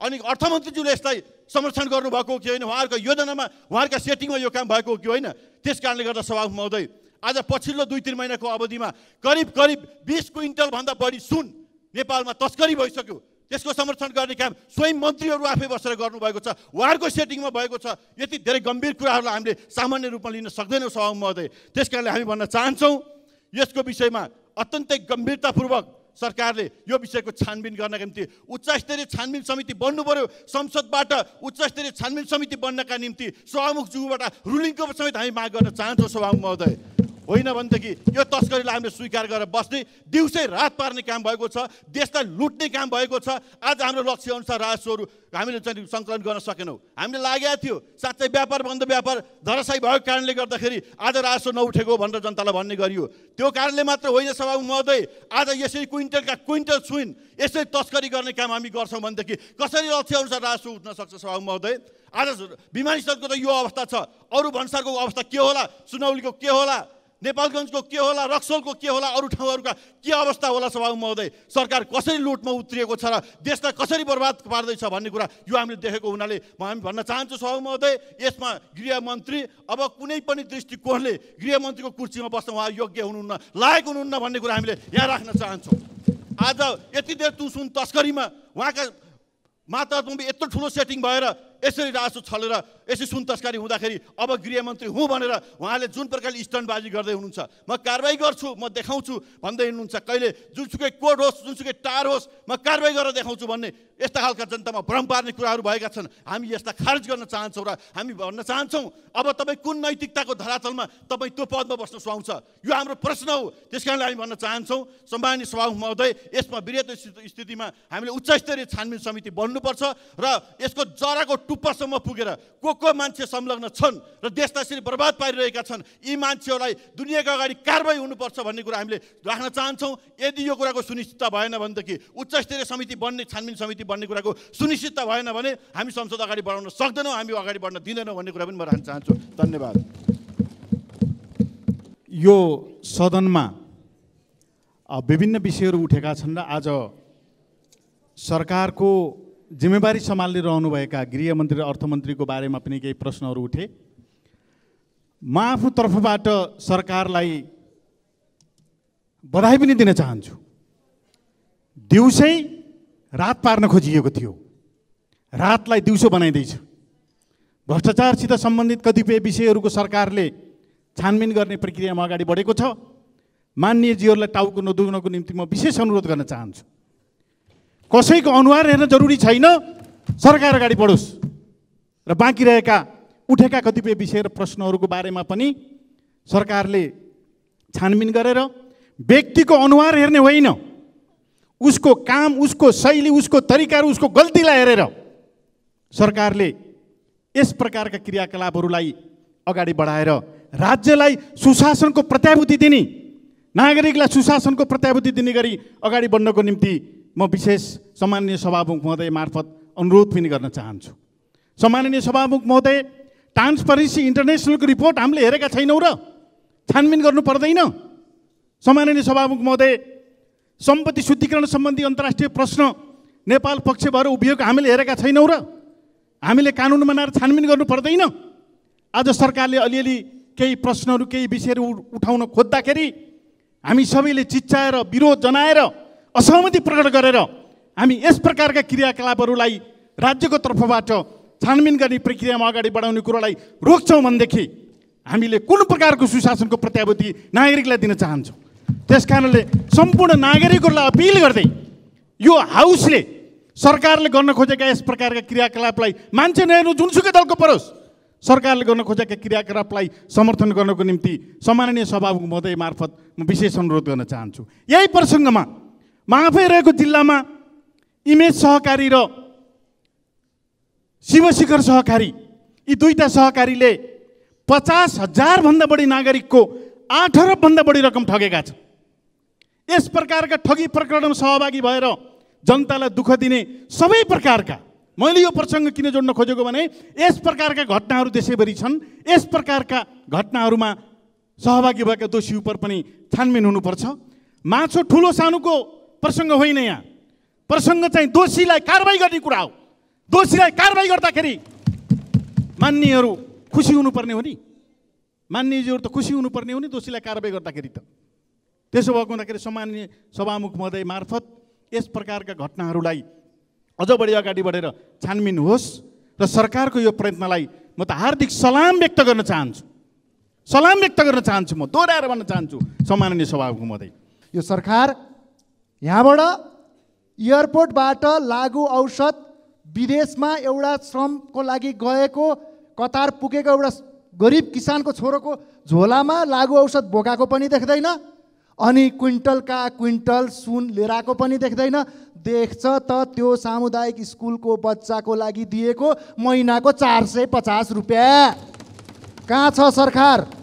अनि अर्थमन्त्रीज्यूले यसलाई संरक्षण गर्नुभएको कि होइन? उहाँहरूको योजनामा, उहाँहरूका सेटिङमा यो काम भएको कि होइन? त्यस कारणले गर्दा सभामुख महोदय, आज पछिल्लो 2-3 महिनाको अवधिमा करिब 20 क्विन्टलभन्दा बढी सुन नेपालमा तस्करी भइसक्यो। त्यसको संरक्षण गर्ने काम स्वयं मन्त्रीहरू आफै बसेर गर्नुभएको छ, उहाँहरूको सेटिङमा भएको छ। यति धेरै गम्भीर कुराहरूलाई हामीले सामान्य रूपमा लिन सक्दैनौँ सभामुख महोदय। त्यस कारणले हामी भन्न चाहन्छौँ यसको विषयमा अत्यन्तै गम्भीरतापूर्वक सरकारले यो विषयको छानबिन गर्नका निम्ति उच्चस्तरीय छानबिन समिति बन्नु पर्यो। संसदबाट उच्चस्तरीय छानबिन समिति बन्नका निम्ति सभामुखज्यूबाट रुलिङको समेत हामी माग गर्न चाहन्छौँ सभामुख महोदय। होइन भनेदेखि यो तस्करीलाई हामीले स्वीकार गरेर बस्ने, दिउँसै रात पार्ने काम भएको छ, देशलाई लुट्ने काम भएको छ। आज हाम्रो लक्ष्यअनुसार राजस्वहरू हामीले चाहिँ सङ्कलन गर्न सकेनौँ। हामीले लागेको थियो साँच्चै व्यापार बन्द, व्यापार धराशायी भएको कारणले गर्दाखेरि आज राजस्व नउठेको भनेर जनतालाई भन्ने गरियो। त्यो कारणले मात्र होइन सभामुख महोदय, आज यसरी क्विन्टलका क्विन्टल सुन यसरी तस्करी गर्ने काम हामी गर्छौँ भनेदेखि कसरी लक्ष्यअनुसार राजस्व उठ्न सक्छ सभामुख महोदय? आज विमानस्थलको त यो अवस्था छ, अरू भन्सारको अवस्था के होला, सुनौलीको के होला, नेपालगञ्जको के होला, रक्सोलको के होला, अरू ठाउँहरूका के अवस्था होला? सभामुख महोदय, सरकार कसरी लुटमा उत्रिएको छ र देशलाई कसरी बर्बाद पार्दैछ भन्ने कुरा यो हामीले देखेको हुनाले हामी भन्न चाहन्छु सभामुख महोदय, यसमा गृहमन्त्री अब कुनै पनि दृष्टिकोणले गृहमन्त्रीको कुर्सीमा बस्न उहाँ योग्य हुनुहुन्न, लायक हुनुहुन्न भन्ने कुरा हामीले यहाँ राख्न चाहन्छौँ। आज यति धेरै सुन तस्करीमा उहाँका मातामा यत्रो ठुलो सेटिङ भएर यसरी राजस्व छलेर यसरी सुन तस्करी हुँदाखेरि अब गृहमन्त्री हुँ भनेर उहाँले जुन प्रकारले स्टन्टबाजी गर्दै हुनुहुन्छ, म कारवाही गर्छु, म देखाउँछु भन्दै हिँड्नुहुन्छ, कहिले जुनसुकै कोड होस्, जुनसुकै टार होस्, म कारवाही गरेर देखाउँछु भन्ने यस्ता खालका जनतामा भ्रम पार्ने कुराहरू भएका छन्। हामी यसलाई खारेज गर्न चाहन्छौँ र हामी भन्न चाहन्छौँ अब तपाईँ कुन नैतिकताको धरातलमा तपाईँ त्यो पदमा बस्न सुहाउँछ, यो हाम्रो प्रश्न हो। त्यस कारणले हामी भन्न चाहन्छौँ सम्माननीय सभामुख महोदय, यसमा विरत स्थितिमा हामीले उच्चस्तरीय छानबिन समिति बन्नुपर्छ र यसको जराको टुप्पासम्म पुगेर को मान्छे संलग्न छन् र देशलाई यसरी बर्बाद पारिरहेका छन्, यी मान्छेहरूलाई दुनियाँको अगाडि कारवाही हुनुपर्छ भन्ने कुरा हामीले राख्न चाहन्छौँ। यदि यो कुराको सुनिश्चितता भएन भनेदेखि उच्चस्तरीय समिति बन्ने, छानबिन समिति बन्ने कुराको सुनिश्चितता भएन भने हामी संसद अगाडि बढाउन सक्दैनौँ, हामी अगाडि बढ्न दिँदैनौँ भन्ने कुरा पनि म राख्न चाहन्छु। धन्यवाद। यो सदनमा विभिन्न विषयहरू उठेका छन् र आज सरकारको जिम्मेवारी सम्हाल्दै रहनुभएका गृहमन्त्री र अर्थमन्त्रीको बारेमा पनि केही प्रश्नहरू उठे। म आफ्नो तर्फबाट सरकारलाई बधाई पनि दिन चाहन्छु। दिउँसै रात पार्न खोजिएको थियो, रातलाई दिउँसो बनाइँदैछ। भ्रष्टाचारसित सम्बन्धित कतिपय विषयहरूको सरकारले छानबिन गर्ने प्रक्रियामा अगाडि बढेको छ। माननीयज्यूहरूलाई टाउको नदुख्नको निम्ति म विशेष अनुरोध गर्न चाहन्छु, कसैको अनुहार हेर्न जरुरी छैन, सरकार अगाडि बढोस् र बाँकी रहेका उठेका कतिपय विषय र प्रश्नहरूको बारेमा पनि सरकारले छानबिन गरेर व्यक्तिको अनुहार हेर्ने होइन, उसको काम, उसको शैली, उसको तरिका र उसको गल्तीलाई हेरेर सरकारले यस प्रकारका क्रियाकलापहरूलाई अगाडि बढाएर राज्यलाई सुशासनको प्रत्याभूति दिने, नागरिकलाई सुशासनको प्रत्याभूति दिने गरी अगाडि बढ्नको निम्ति म विशेष सम्माननीय सभामुख महोदय मार्फत अनुरोध पनि गर्न चाहन्छु। सम्माननीय सभामुख महोदय, ट्रान्सपरेन्सी इन्टरनेसनलको रिपोर्ट हामीले हेरेका छैनौँ र छानबिन गर्नु पर्दैन? सम्माननीय सभामुख महोदय, सम्पत्ति शुद्धिकरण सम्बन्धी अन्तर्राष्ट्रिय प्रश्न नेपाल पक्षबाट उभिएको हामीले हेरेका छैनौँ र हामीले कानुन बनाएर छानबिन गर्नु पर्दैन? आज सरकारले अलिअलि केही प्रश्नहरू केही विषयहरू उठाउन खोज्दाखेरि हामी सबैले चिच्चाएर विरोध जनाएर असहमति प्रकट गरेर हामी यस प्रकारका क्रियाकलापहरूलाई राज्यको तर्फबाट छानबिन गर्ने प्रक्रियामा अगाडि बढाउने कुरालाई रोक्छौँ भनेदेखि हामीले कुन प्रकारको सुशासनको प्रत्याभूति नागरिकलाई दिन चाहन्छौँ? त्यसकारणले सम्पूर्ण नागरिकहरूलाई अपिल गर्दै यो हाउसले सरकारले गर्न खोजेका यस प्रकारका क्रियाकलापलाई मान्छे नहेर्नु, जुनसुकै दलको परोस्, सरकारले गर्न खोजेका क्रियाकलापलाई समर्थन गर्नको निम्ति सम्माननीय सभामुख महोदय मार्फत म विशेष अनुरोध गर्न चाहन्छु। यही प्रसङ्गमा म आफै रहेको जिल्लामा इमेज सहकारी र शिवशिखर सहकारी, यी दुईटा सहकारीले 50,000 भन्दा बढी नागरिकको 8 अरब भन्दा बढी रकम ठगेका छन्। यस प्रकारका ठगी प्रकरणमा सहभागी भएर जनतालाई दुःख दिने सबै प्रकारका, मैले यो प्रसङ्ग किन जोड्न खोजेको भने यस प्रकारका घटनाहरू देशैभरि छन्। यस प्रकारका घटनाहरूमा सहभागी भएका दोषी उपर पनि छानबिन हुनुपर्छ। माछो ठुलो सानोको प्रसङ्ग होइन, यहाँ प्रसङ्ग चाहिँ दोषीलाई कारबाही गर्ने कुरा हो। दोषीलाई कारबाही गर्दाखेरि मान्नेहरू खुसी हुनुपर्ने हो नि, मान्नेजीहरू त खुसी हुनुपर्ने हो नि दोषीलाई कारबाही गर्दाखेरि त। त्यसो भएको हुँदाखेरि सम्माननीय सभामुख महोदय मार्फत यस प्रकारका घटनाहरूलाई अझ बढी अगाडि बढेर छानबिन होस् र सरकारको यो प्रयत्नलाई म त हार्दिक सलाम व्यक्त गर्न चाहन्छु। म दोहोऱ्याएर भन्न चाहन्छु सम्माननीय सभामुख महोदय, यो सरकार यहाँबाट एयरपोर्टबाट लागु औषध विदेशमा एउटा श्रमको लागि गएको, कतार पुगेको एउटा गरिब किसानको छोरोको झोलामा लागु औषध बोकाएको पनि देख्दैन, अनि क्विन्टलका क्विन्टल सुन लिएर आएको पनि देख्दैन। देख्छ त त्यो सामुदायिक स्कुलको बच्चाको लागि दिएको महिनाको 450 रुपियाँ। कहाँ छ सरकार?